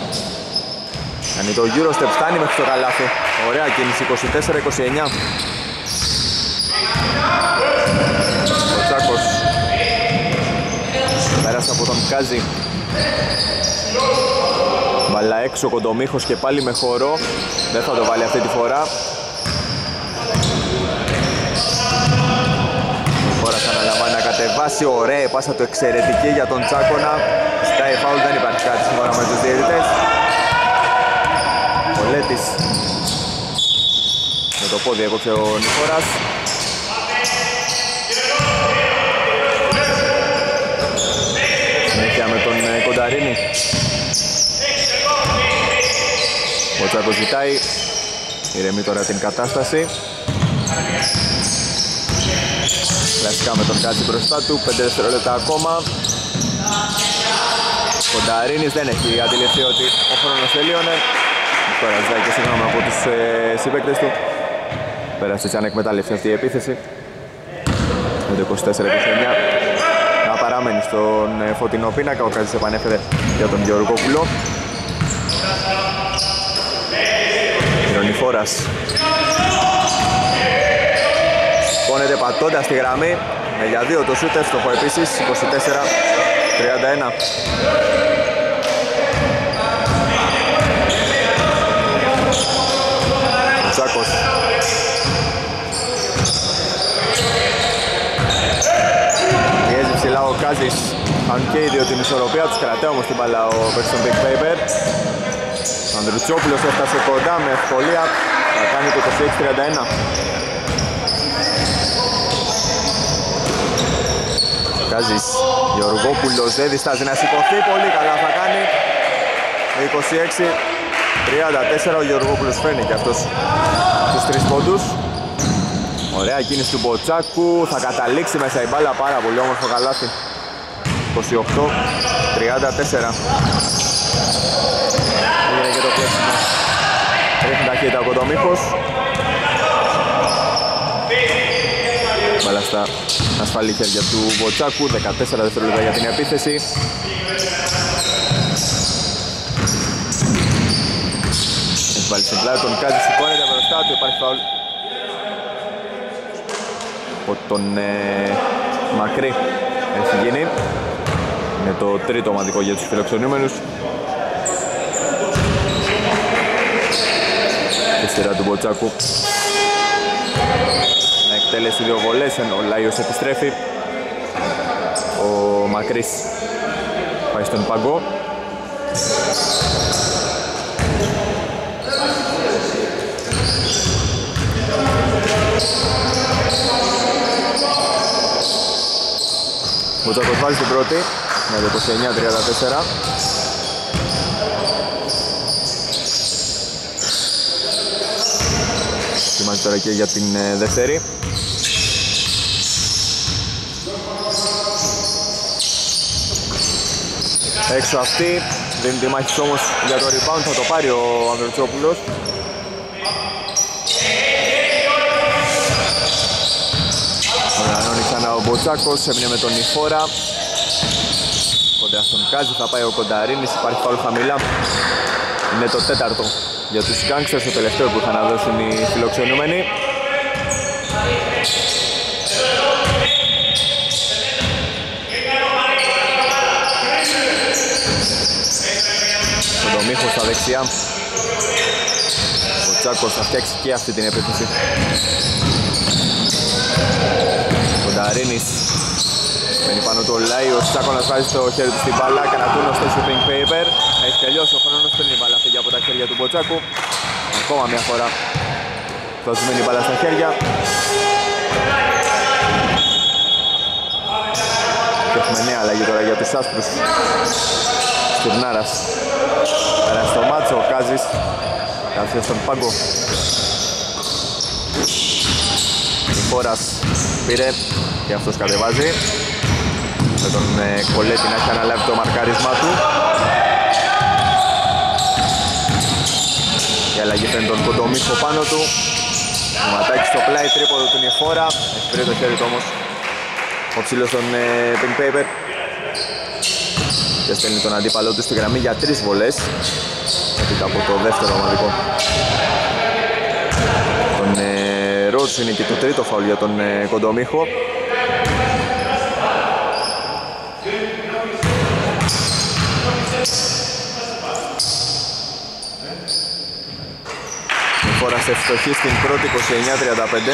Κάνει το γύρο step, φτάνει μέχρι το καλάθι. Ωραία κίνηση, είκοσι τέσσερα είκοσι εννιά. Ο Τσάκος πέρασε από τον Κάζη. Μπαλά έξω, Κοντομίχος και πάλι με χορό. Δεν θα το βάλει αυτή τη φορά. Τώρα θα αναλαμβάνει να κατεβάσει, ωραία πάσα του εξαιρετική για τον Τσάκονα. Στάει φάουλ, δεν υπάρχει κάτι σύμφωνα με τους διαιτητές. Πολέτης με το πόδι έκοψε ο Νικόρας. Συνέχεια με τον Κονταρίνη. Ο Τσάκος ζητάει, ηρεμεί τώρα την κατάσταση. Κλασικά με τον Κάτζη μπροστά του, πέντε δευτερόλεπτα ακόμα. Κονταρίνης δεν έχει αντιληφθεί ότι ο χρόνος τελείωνε. Τώρα ζητάει και συγγνώμη από τους ε, συμπαίκτες του. Πέρασε σαν εκμεταλλευτεί αυτή η επίθεση. Το είκοσι τέσσερα είκοσι εννιά. Να παραμένει στον ε, φωτεινό πίνακα. Ο Κάζης επανέφερε για τον Γεωργόπουλο. Ιρωνιφόρας. Πόνεται πατώντας τη γραμμή. Με για δύο το σούτ, εύστοχο επίσης. είκοσι τέσσερα τριάντα ένα. Τσάκος. Πιέζει ψηλά ο Κάζης, αν και οι δύο την ισορροπία τους, κρατάει όμως την μπάλα ο παίκτης των Pink Paper. Ο Ανδρουτσόπουλος έφτασε κοντά με ευκολία, θα κάνει το είκοσι έξι τριάντα ένα. Κάζης, Γεωργόπουλος δεν διστάζει να σηκωθεί, πολύ καλά θα κάνει είκοσι έξι. τριάντα τέσσερα, ο Γεωργόπουλος φαίνει και αυτός τους τρεις πόντους. Ωραία κίνηση του Μποτσάκου, θα καταλήξει μέσα η μπάλα, πάρα πολύ όμορφο καλάθι. είκοσι οκτώ τριάντα τέσσερα. Έγινε και το κλέψιμο. Ρίχνει ταχύτητα ο Κοντομίχος. Μπάλα στα ασφαλή χέρια του Μποτσάκου, δεκατέσσερα δευτερόλεπτα για την επίθεση. Βάλει στην πλάτη τον Κάζη, σηκώνεται μπροστά του, υπάρχει φαουλ από τον ε, Μακρύ. Έχει γίνει, είναι το τρίτο ομαδικό για τους φιλοξενούμενους. Στη σειρά του Μποτσάκου να εκτελέσει δύο βολές, ο Λάιος επιστρέφει. Ο Μακρύς πάει στον παγκό. Ο Τσάκος βάζει την πρώτη, με το είκοσι εννιά τριάντα τέσσερα. Είμαστε τώρα και για την δεύτερη. Έξω αυτή, δίνει τη μάχη όμως για το rebound, θα το πάρει ο Ανδρουτσόπουλος. Ανανώνει ξανά ο Μποτσάκος, έμεινε με τον Νιφόρα. Κοντά στον Κάζη, θα πάει ο Κονταρίνης, υπάρχει πάλι χαμηλά. Είναι το τέταρτο για τους Gangsters, το τελευταίο που θα αναδώσουν οι φιλοξενούμενοι. Ο Ντομίχος στα δεξιά. Ο Τσάκος θα φτιάξει και αυτή την επίθεση. Ο Νταρίνης μένει πάνω του ο Λάι, ο Τσάκονας βάζει το χέρι του στην μπάλα, κανατούνος στο Pink Paper. Έχει τελειώσει ο χρόνος, παίρνει η μπάλα αυτή από τα χέρια του Μποτσάκου. Ακόμα μια φορά θα του μείνει η μπάλα στα χέρια. Και έχουμε νέα αλλαγή τώρα για τους άσπρους. Στουρνάρας πέρασε στο μάτσο, ο Κάζης κάθεται στον πάγκο. Νιφόρας πήρε και αυτός κατεβάζει. Με τον Κολέτη να έχει αναλάβει το μαρκάρισμά του. Η αλλαγή φαίνεται τον Κοντομίχο πάνω του. Ματάκι στο πλάι, τρίποδο του Νιφόρα. Έχει πήρε το χέρι του όμως ο ψήλος των Pink Paper. Και στέλνει τον αντίπαλό του στη γραμμή για τρεις βολές. Έπειτα από το δεύτερο ομαδικό. Τον ε, Ρότς είναι και το τρίτο φαουλ για τον ε, Κοντομίχο. Η χώρα σε ευστοχή στην πρώτη είκοσι εννιά τριάντα πέντε.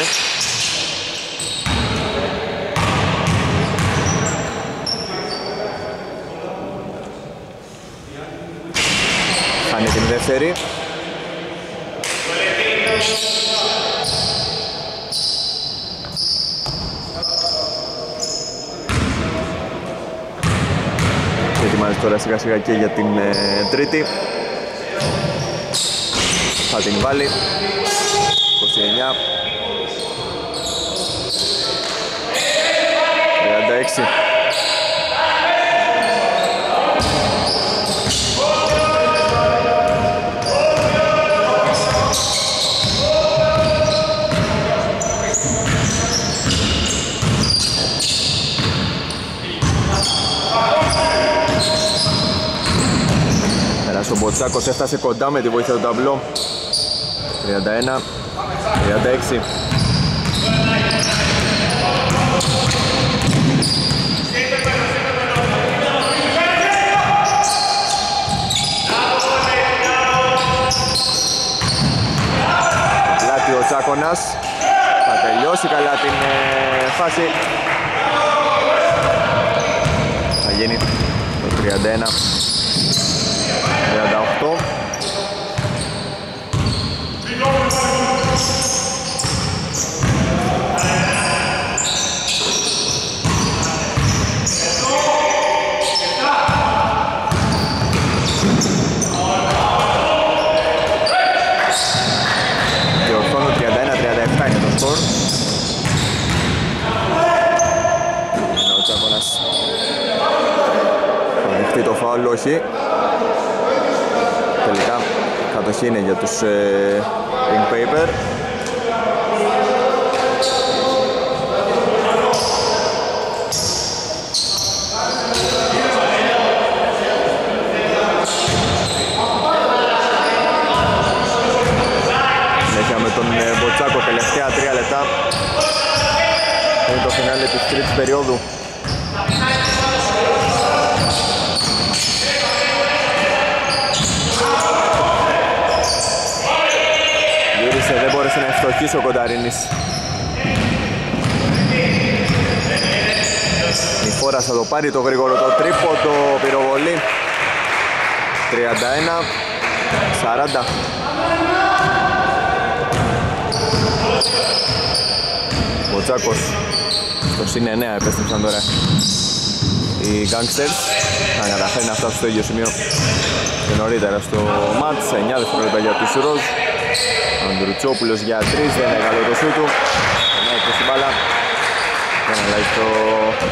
Κάνει την δεύτερη. Και ετοιμάζει τώρα σιγά σιγά και για την ε, τρίτη. Θα την βάλει. είκοσι εννιά τριάντα έξι. Ο Μποτσάκος έφτασε κοντά με τη βοήθεια του ταμπλό. Τριάντα ένα τριάντα έξι. Πλάτη ο Τσάκονας. Θα τελειώσει καλά την ε, φάση. Θα γίνει το τριάντα ένα τριάντα οκτώ. Και ορθώνω τριάντα ένα τριάντα επτά είναι το σκορ. Ο Τσάκονας θα δεχτεί το φάουλ, όχι. Τελικά κατοχή είναι για τους ε, Pink Paper. Συνέχεια με τον ε, Μποτσάκο, τελευταία τρία λεπτά. Είναι το φινάλι της τρίτης περίοδου. Δεν μπόρεσε να ευστοχίσει ο Κονταρίνης. Η Φόρας θα το πάρει το γρήγορο το τρίποντο, πυροβολή. Τριάντα ένα σαράντα. Ο Τσάκος στο συν εννέα επέστρεψαν τώρα οι Gangsters. Θα καταφέρει να φτάσουν στο ίδιο σημείο και νωρίτερα στο μάτς. εννιά δευτερόλεπτα για τους Ροζ. Ανδρουτσόπουλος για τρία, δεν είναι καλό το σούτου. εννιά είκοσι μπάλα. Δεν αλλάζει το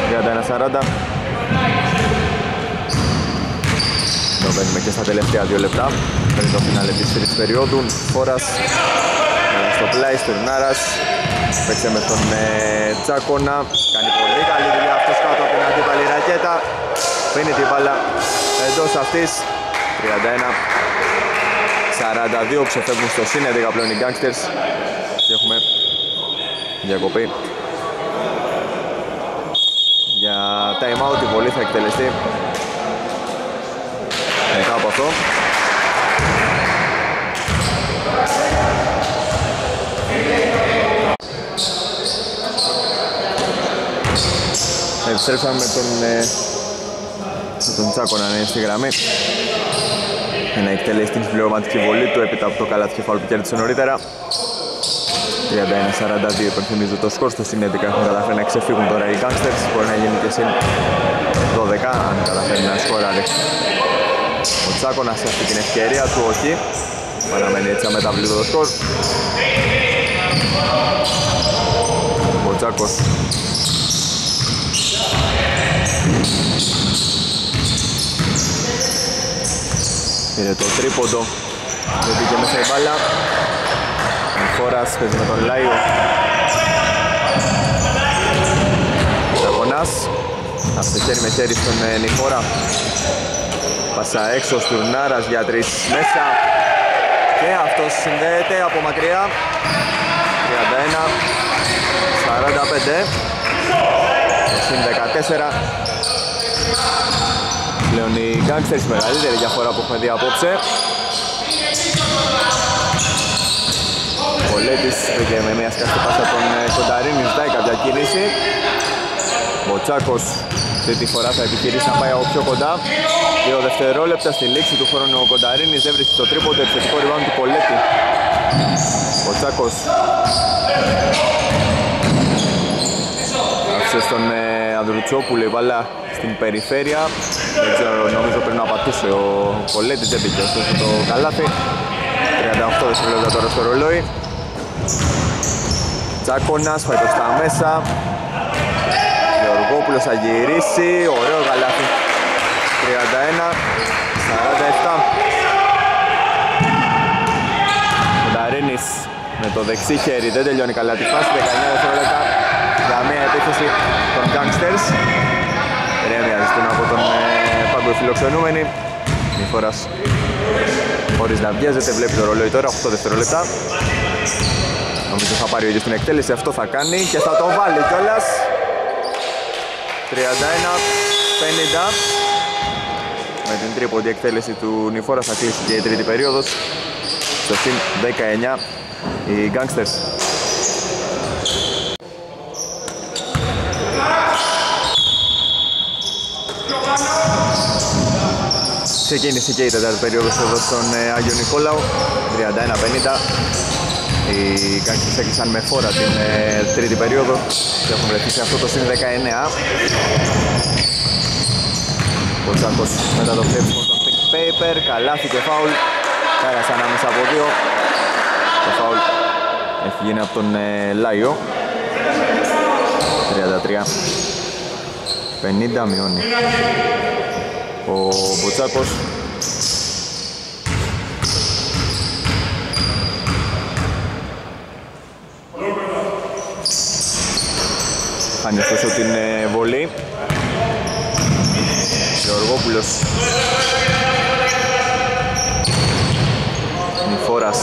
τριάντα ένα σαράντα. Το μπαίνουμε και στα τελευταία δύο λεπτά πριν το φινάλε της τρίτης περίοδου. Φόρας στο πλάι, στον Νάρας. Παίξε με τον Τσάκονα. Κάνει πολύ καλή δουλειά αυτός κάτω από την αντίπαλη ρακέτα. Πίνει την μπάλα εντός αυτής. Τριάντα ένα σαράντα δύο. Ξεφεύγουν στο σύν έντεκα πλέον οι Gangsters. Και έχουμε διακοπή για time out. Η βολή θα εκτελεστεί μετά από αυτό. Επιστρέψαμε με τον, ε, τον Τσάκο να είναι στη γραμμή. Ένα εκτελέσει την συμπληρωματική βολή του, έπειτα από το καλάθι φάουλ που κέρδισε νωρίτερα. Τριάντα ένα σαράντα δύο υπενθυμίζω το σκορ στο συνέντεκα. Έχουν καταφέρει να ξεφύγουν τώρα οι Gangsters. Μπορεί να γίνει και συν δώδεκα αν καταφέρει να σκοράρει. Ο Τσάκονας σε αυτή την ευκαιρία του όχι. Παραμένει έτσι αμεταβλητό το σκορ. Ο Τσάκος πήρε το τρίποντο, δεν πήγε μέσα η μπάλα. Ο Χώρας παίζει με τον Λάιο. Ο Τσάκονας αυτή χέρι με χέρι στον Νικόρα. Πάσα έξω στουρνάρας για τρεις μέσα. Και αυτός συνδέεται από μακριά. Τριάντα ένα σαράντα πέντε. Συν δεκατέσσερα. Πλέον οι Gangsters, μεγαλύτερη διαφορά που έχουμε δει απόψε. Ο Λέτης πήγε με μια σκαστή πάσα τον Κονταρίνη, ζητάει κάποια κίνηση. Ο Τσάκος αυτή τη φορά θα επιχειρήσει να πάει από πιο κοντά. Δύο δευτερόλεπτα στη λήξη του χρόνου ο Κονταρίνης δεν βρίσκει το τρίποντο, επιθετικό rebound του Πολέτη. Ο Τσάκος άφησε στον ε, Ανδρουτσόπουλο η μπάλα στην περιφέρεια. Δεν ξέρω, νομίζω πρέπει να πατούσε ο Πολέτης, δεν πήγε ωστόσο το καλάθι. τριάντα οκτώ δευτερόλεπτα τώρα στο ρολόι. Τσάκονας πάει προς τα μέσα. Γεωργόπουλος θα γυρίσει, ωραίο καλάθι. Τριάντα ένα σαράντα επτά. Ο Νταρίνης με το δεξί χέρι δεν τελειώνει καλά τη φάση. Δεκαεννιά δευτερόλεπτα για μία επίθεση των Gangsters. Ρέμια ζητούν από τον πάγκο φιλοξενούμενοι. Η Φόρας χωρίς να βιάζεται, βλέπει το ρολόι τώρα, οκτώ δευτερόλεπτα. Νομίζω θα πάρει ο ίδιος την εκτέλεση, αυτό θα κάνει και θα το βάλει κιόλας. Τριάντα ένα πενήντα. Με την τρίποντη εκτέλεση του Νιφόρα θα κλείσει και η τρίτη περίοδος. Στο συν δεκαεννιά οι Gangsters. Ξεκίνησε και η τέταρτη περίοδος εδώ στον Άγιο Νικόλαο. τριάντα ένα πενήντα. Οι Gangsters έκλεισαν με Φόρα την τρίτη περίοδο και έχουν βρεθεί σε αυτό το συν δεκαεννιά. Ο Τσάκος μετά το φλέψιμο των Pink Paper, καλάθι και φάουλ. Πέρασαν ανάμεσα από δύο. Το φάουλ έχει γίνει από τον ε, Λάιο. Τριάντα τρία πενήντα μειώνει ο Μποτσάκος. Χάνει ωστόσο την ε, βολή. Γεωργόπουλος. Νιφόρας.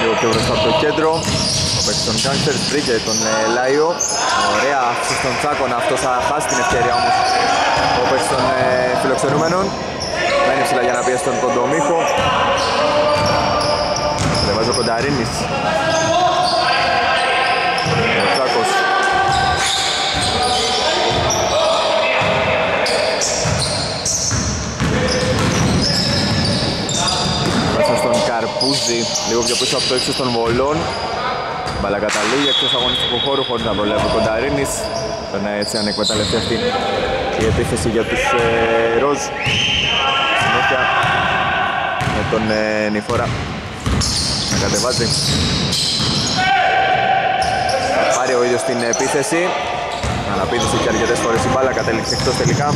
Λίγο πιο μπροστά από το κέντρο. Ο παίκτης των Gangsters βρήκε τον Λάιο. Ωραία αυτή στον Τσάκονα, αυτό θα χάσει την ευκαιρία όμως. Ο παίκτης των φιλοξενούμενων. Μένει ψηλά για να πιέσει τον Κοντομίχο. Λεβάζει ο Κονταρίνης. Λίγο πιο πίσω από το έξω των Βολών. Μπαλά καταλήγει εκτός αγωνιστικού χώρου χωρίς να προλάβει ο Κονταρίνης. Περνάει έτσι αν εκμεταλλευτεί αυτή η επίθεση για τους ε, Ροζ. Συνέχεια με τον ε, Νηφόρα να κατεβάζει. Θα πάρει ο ίδιος την επίθεση. Αναπήδησε και αρκετές φορές η μπάλα, κατέληξε εκτός τελικά.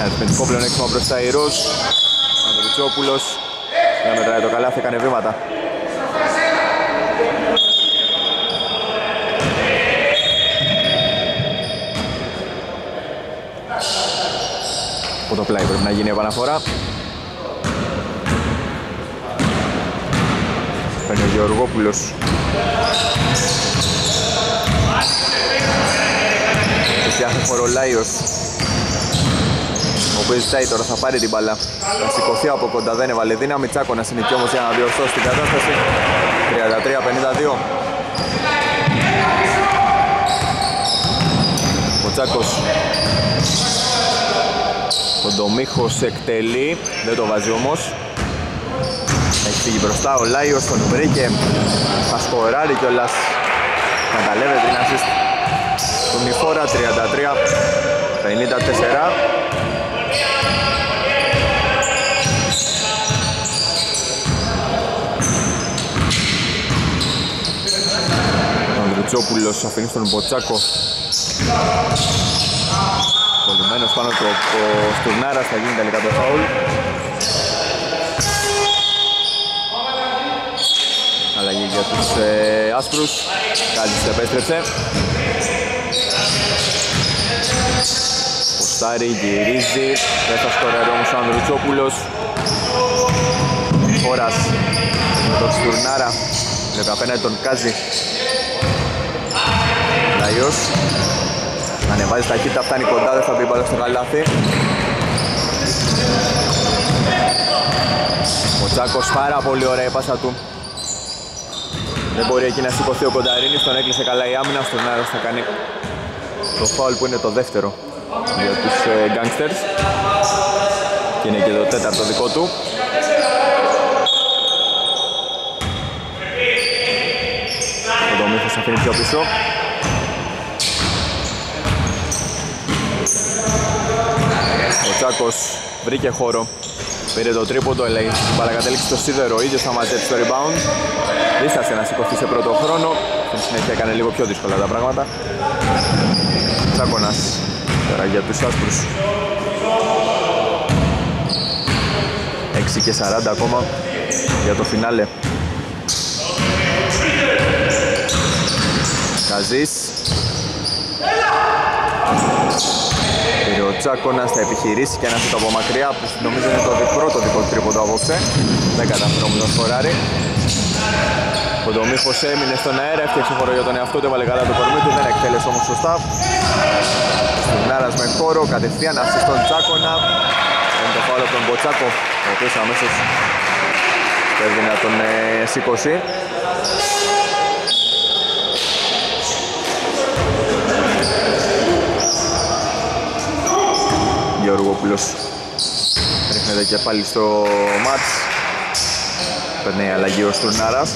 Αριθμητικό πλεονέκτημα μπροστά η Ροζ. Ανδρουτσόπουλος. Να μετράει το καλάθι, έκανε βήματα. Από το πλάι πρέπει να γίνει επαναφορά. Παίρνει ο Γεωργόπουλος. Και φτιάχνει χορολάιος, ο οποίος ζητάει τώρα, θα πάρει την μπαλά. Θα σηκωθεί από κοντά, δεν έβαλε δύναμη. Τσάκωνας είναι και όμως για να διορθώσει την κατάσταση. τριάντα τρία πενήντα δύο. Ο Τσάκος. Ο Ντομίχος εκτελεί, δεν το βάζει όμως. Έχει φύγει μπροστά ο Λάιος, τον βρήκε. Θα σκοράρει κιόλας. Καταλέβε την ασίστ του Νηφόρα. Τριάντα τρία πενήντα τέσσερα. Τσόπουλος αφήνει στον Μποτσάκο. Κολλημένος πάνω του ο Στουρνάρας, θα γίνει τελικά το φάουλ. Αλλαγή για τους ε, άσπρους. Κάλης επέστρεψε. Ποστάρι γυρίζει. Δεν θα σκοράρει όμως ο Ανδρουτσόπουλος. Χώρας με τον Στουρνάρα. δεκαπέντε τον Κάζη. Λαϊός ανεβάζει ταχύτητα, φτάνει κοντά, δεν θα μπει μπάλα στο καλάθι. Ο Τσάκος, πάρα πολύ ωραία η πάσα του. Δεν μπορεί εκεί να σηκωθεί ο Κονταρίνης, τον έκλεισε καλά η άμυνα. Στον Άρας θα κάνει το φάουλ που είναι το δεύτερο για τους Gangsters και είναι και το τέταρτο δικό του. Ο Ντομίχος αφήνει πιο πίσω. Ο Τσάκος βρήκε χώρο, πήρε το τρίποντο, παρακατέληξε το σίδερο, ο ίδιος θα μαζέψει το rebound. Δίστασε να σηκωθεί σε πρώτο χρόνο, στην συνέχεια έκανε λίγο πιο δύσκολα τα πράγματα. Τσάκωνας, τώρα για τους άσπρους. έξι και σαράντα ακόμα για το φινάλε. Καζής. Πήρε ο Τσάκωνας, θα επιχειρήσει και ένα σούτ από μακριά που νομίζω είναι το πρώτο δικό του τρίποντο απόψε. Δεν καταφέρει όμως να σκοράρει. Ο Ντομίχος έμεινε στον αέρα, έφτιαξε χώρο για τον εαυτό του, έβαλε καλά το κορμί του, δεν εκτέλεσε όμως σωστά. Στουρνάρας με χώρο, κατευθείαν ασίστ στον Τσάκωνα. Είναι το φάουλ από τον Μποτσάκο, ο οποίος αμέσως πρέπει να τον ε, σήκωσει. Γεωργόπουλος ρίχνεται και πάλι στο μάτς. Περνάει αλλαγή ο Στουρνάρας.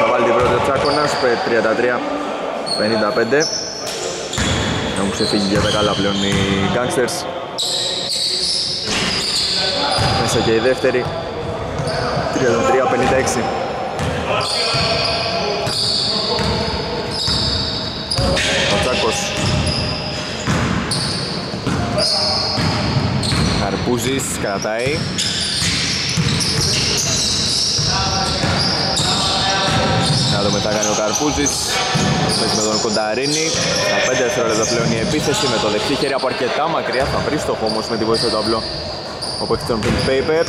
Θα βάλει την πρώτη ο Τσάκωνας, τριάντα τρία πενήντα πέντε. Έχουν ξεφύγει για τα καλά πλέον οι Gangsters. Μέσα και η δεύτερη, τριάντα τρία πενήντα έξι. Καρπούζης κρατάει. Να δούμε τα κάνει ο Καρπούζης. Παίζει με τον Κονταρίνη. Τα πέντε δευτερόλεπτα πλέον η επίθεση με το δεξί χέρι από αρκετά μακριά. Θα βρει στόχο όμως με τη βοήθεια του αυλό. Ο παίκτης των Pink Paper.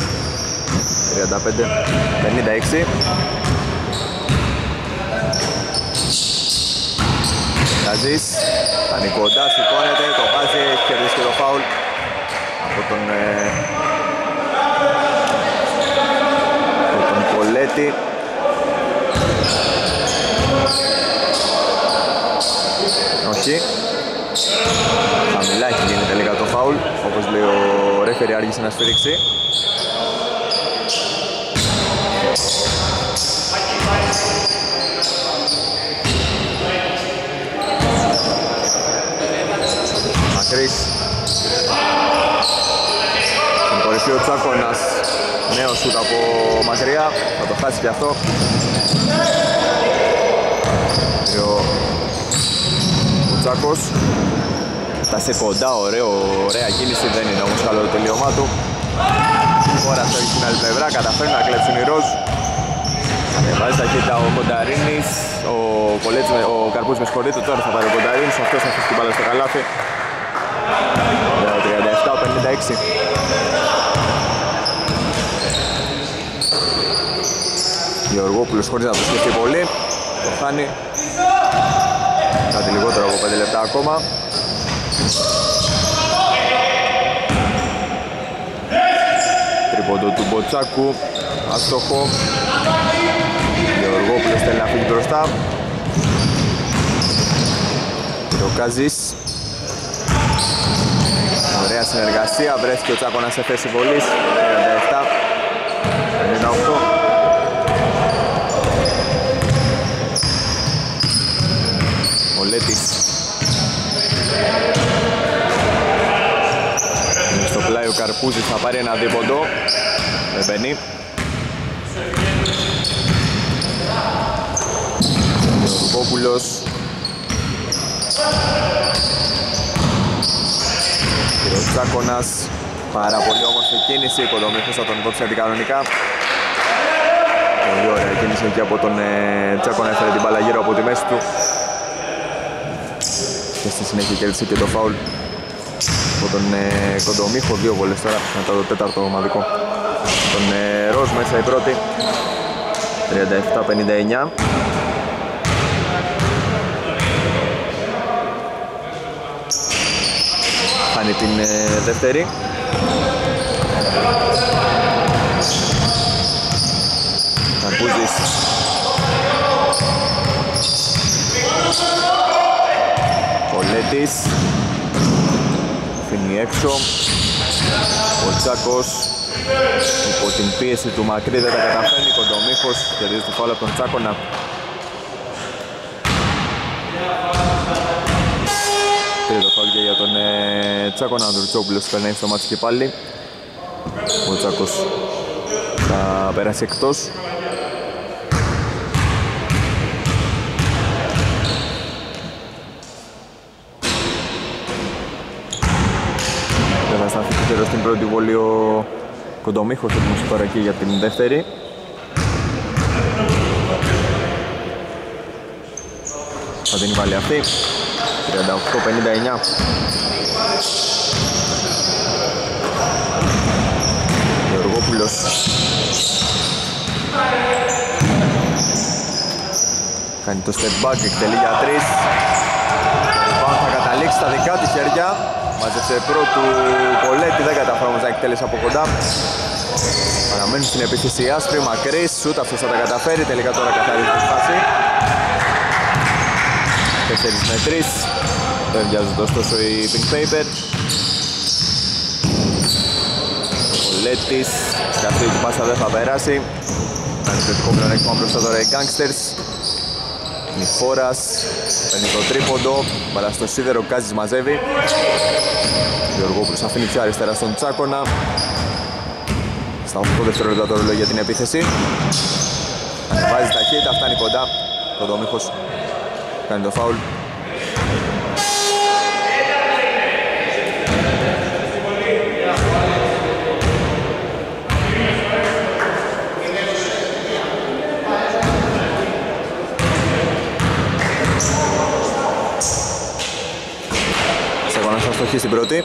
τριάντα πέντε πενήντα έξι. Καζής, φτάνει κοντά, σηκώνεται, το βάζει, έχει κερδίσει και το φάουλ από τον ε, Πολέτη. Όχι. Χαμηλά έχει γίνει τελικά το φάουλ, όπως λέει ο ρέφερι, άργησε να σφυρίξει. Μακρύς. Στην κορυφή ο Τσάκωνας, νέο σούτ από μακριά, θα το χάσει και αυτό. Ο Τσάκος φτάσε κοντά, ωραίο, ωραία κίνηση, δεν είναι όμως καλό το τελείωμά του. Τώρα αυτό έχει στην άλλη πλευρά, καταφέρνει να κλέψουν οι Ροζ. Βάζει τα κέντρα ο Κονταρίνης, ο, ο Καρπούς με συγχωρείτε, τώρα θα πάρει ο Κονταρίνης, αυτός θα αφήσει την μπάλα στο καλάθι. τριάντα επτά πενήντα έξι. Γεωργόπουλος χωρίς να το σκεφτεί πολύ, το χάνει. Κάτι λιγότερο από πέντε λεπτά ακόμα. Τρίποντο του Μποτσάκου, άστοχο. Γεωργόπουλος θέλει να φύγει μπροστά. Ο Καζής. Ωραία συνεργασία, βρέθηκε ο Τσάκωνας σε θέση βολής. τριάντα επτά ενενήντα οκτώ. Στο πλάι ο Καρπούζης θα πάρει ένα δίποντο. Δεν μπαίνει. Ο Κόπουλος. Ο Τσάκωνας. Πάρα πολύ όμορφη κίνηση. Οικοδομήθως θα τον υπόψη αντικανονικά. Πολύ ωραία κίνηση και από τον Τσάκωνα, έφερε την μπάλα γύρω από τη μέση του. Και στη συνέχεια κέρδισε και το φάουλ από τον ε, Κοντομίχο, δύο βολές τώρα μετά το τέταρτο ομαδικό. Τον ε, Ροζ μέσα η πρώτη, τριάντα επτά πενήντα εννιά. Χάνει την ε, δεύτερη. Καρπούζης. Πολέτης, αφήνει έξω, ο Τσάκος υπό την πίεση του Μακρύ δεν τα καταφέρνει, Κοντομίχος κερδίζει το φάουλ από τον Τσάκονα. Τρίτο φάουλ και για τον ε, Τσάκονα, ο Ανδρουτσόπουλος περνάει στο μάτσο και πάλι, ο Τσάκος θα περάσει εκτός. Στην πρώτη βολή ο Κοντομίχος, θα είμαστε τώρα εκεί για την δεύτερη. Θα την βάλει αυτή. τριάντα οκτώ πενήντα εννιά. Γεωργόπουλος. Κάνει το step back, εκτελεί για τρεις. Θα καταλήξει στα δικά της χέρια. Μάζεψε πρώτου Πολέτη, δεν καταφέραμε όμως να εκτέλεσε από κοντά. Παραμένει στην επίθεση άσπρη, μακρύς, σούτ αυτός θα τα καταφέρει, τελικά τώρα καθαρίζει τη φάση. τέσσερα με τρία, δεν βιάζονται ωστόσο οι Pink Paper. Πολέτης, σκαφτεί την πάσα δεν θα περάσει. Θα είναι θετικό πλεονέκτημα μπροστά τώρα οι Gangsters. Νιφόρας, παίρνει το τρίποντο, παρά στο σίδερο, Κάζης μαζεύει. Γεωργόπουλος αφήνει πιο αριστερά στον Τσάκωνα. Στα οκτώ δευτερόλεπτα το ρολόι για την επίθεση. Ανεβάζει τα χέρια, φτάνει κοντά. Το Κοντομίχος κάνει το φάουλ. Στοχή στην πρώτη.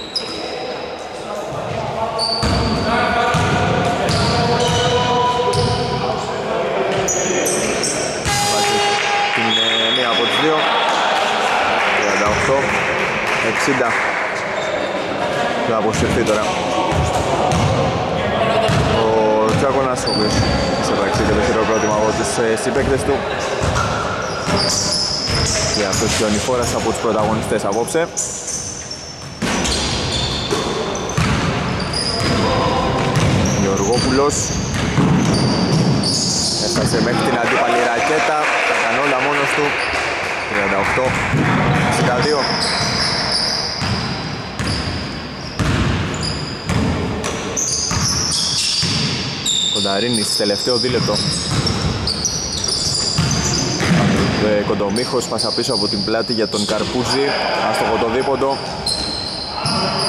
Βάζει την μία από τις δύο. τριάντα οκτώ εξήντα. Θα αποσυρθεί τώρα ο Τσάκωνας, ο οποίος σε το χειροκρότημα από τους συμπαίκτες του. Και αυτός και ο Νιφόρας από τους πρωταγωνιστές απόψε. Γεωργόπουλος έφτασε μέχρι την αντίπαλη ρακέτα, τα έκανε όλα μόνος του. τριάντα οκτώ σαράντα δύο. Κονταρίνης, τελευταίο δίλεπτο. Κοντομίχος, πάσα πίσω από την πλάτη για τον Καρπούζη. Άστοχο το δίποντο.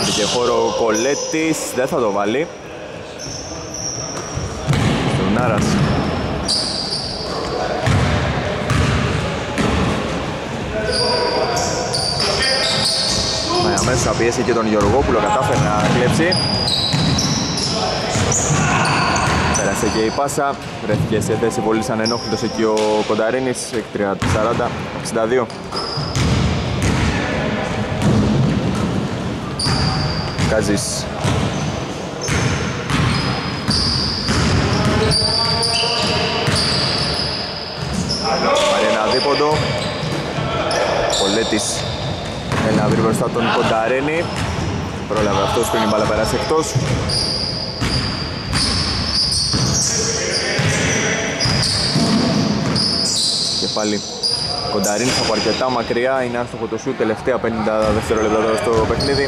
Βρήκε χώρο ο Κολέτης, δεν θα το βάλει. Στουρνάρας. Αμέσως πιέσει και τον Γεωργόπουλο, κατάφερε να κλέψει. Πέρασε και η πάσα, βρέθηκε σε θέση πολύ ανενόχλητος εκεί ο Κονταρίνης, σαράντα εξήντα δύο. Κάζης. Πάρει ένα δίποντο. Πολέτης. Ένα βρει μπροστά τον Κονταρίνη. Πρόλαβε αυτός πριν η μπάλα περάσει εκτός. Και πάλι Κονταρίνης από αρκετά μακριά, είναι άστοχο το σουτ, τελευταία πενήντα δευτερόλεπτα τώρα στο παιχνίδι.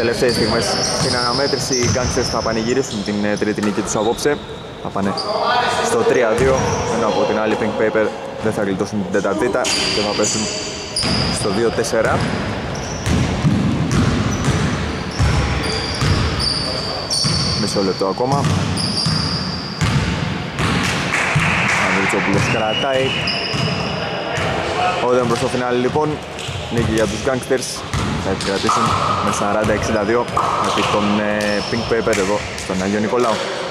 Τελευταίες στιγμές στην αναμέτρηση, οι Gangsters θα πανηγυρίσουν την τρίτη νίκη τους απόψε. Θα πάνε στο τρία δύο, ενώ από την άλλη Pink Paper δεν θα γλιτώσουν την τεταρτήτα και θα πέσουν στο δύο τέσσερα. Μισό λεπτό ακόμα. Ο Μπλος κρατάει. Όταν προς το φινάλι λοιπόν, νίκη για τους Gangsters, θα επικρατήσουν με σαράντα εξήντα δύο επί των ε, Pink Paper εδώ στον Άγιο Νικολάου.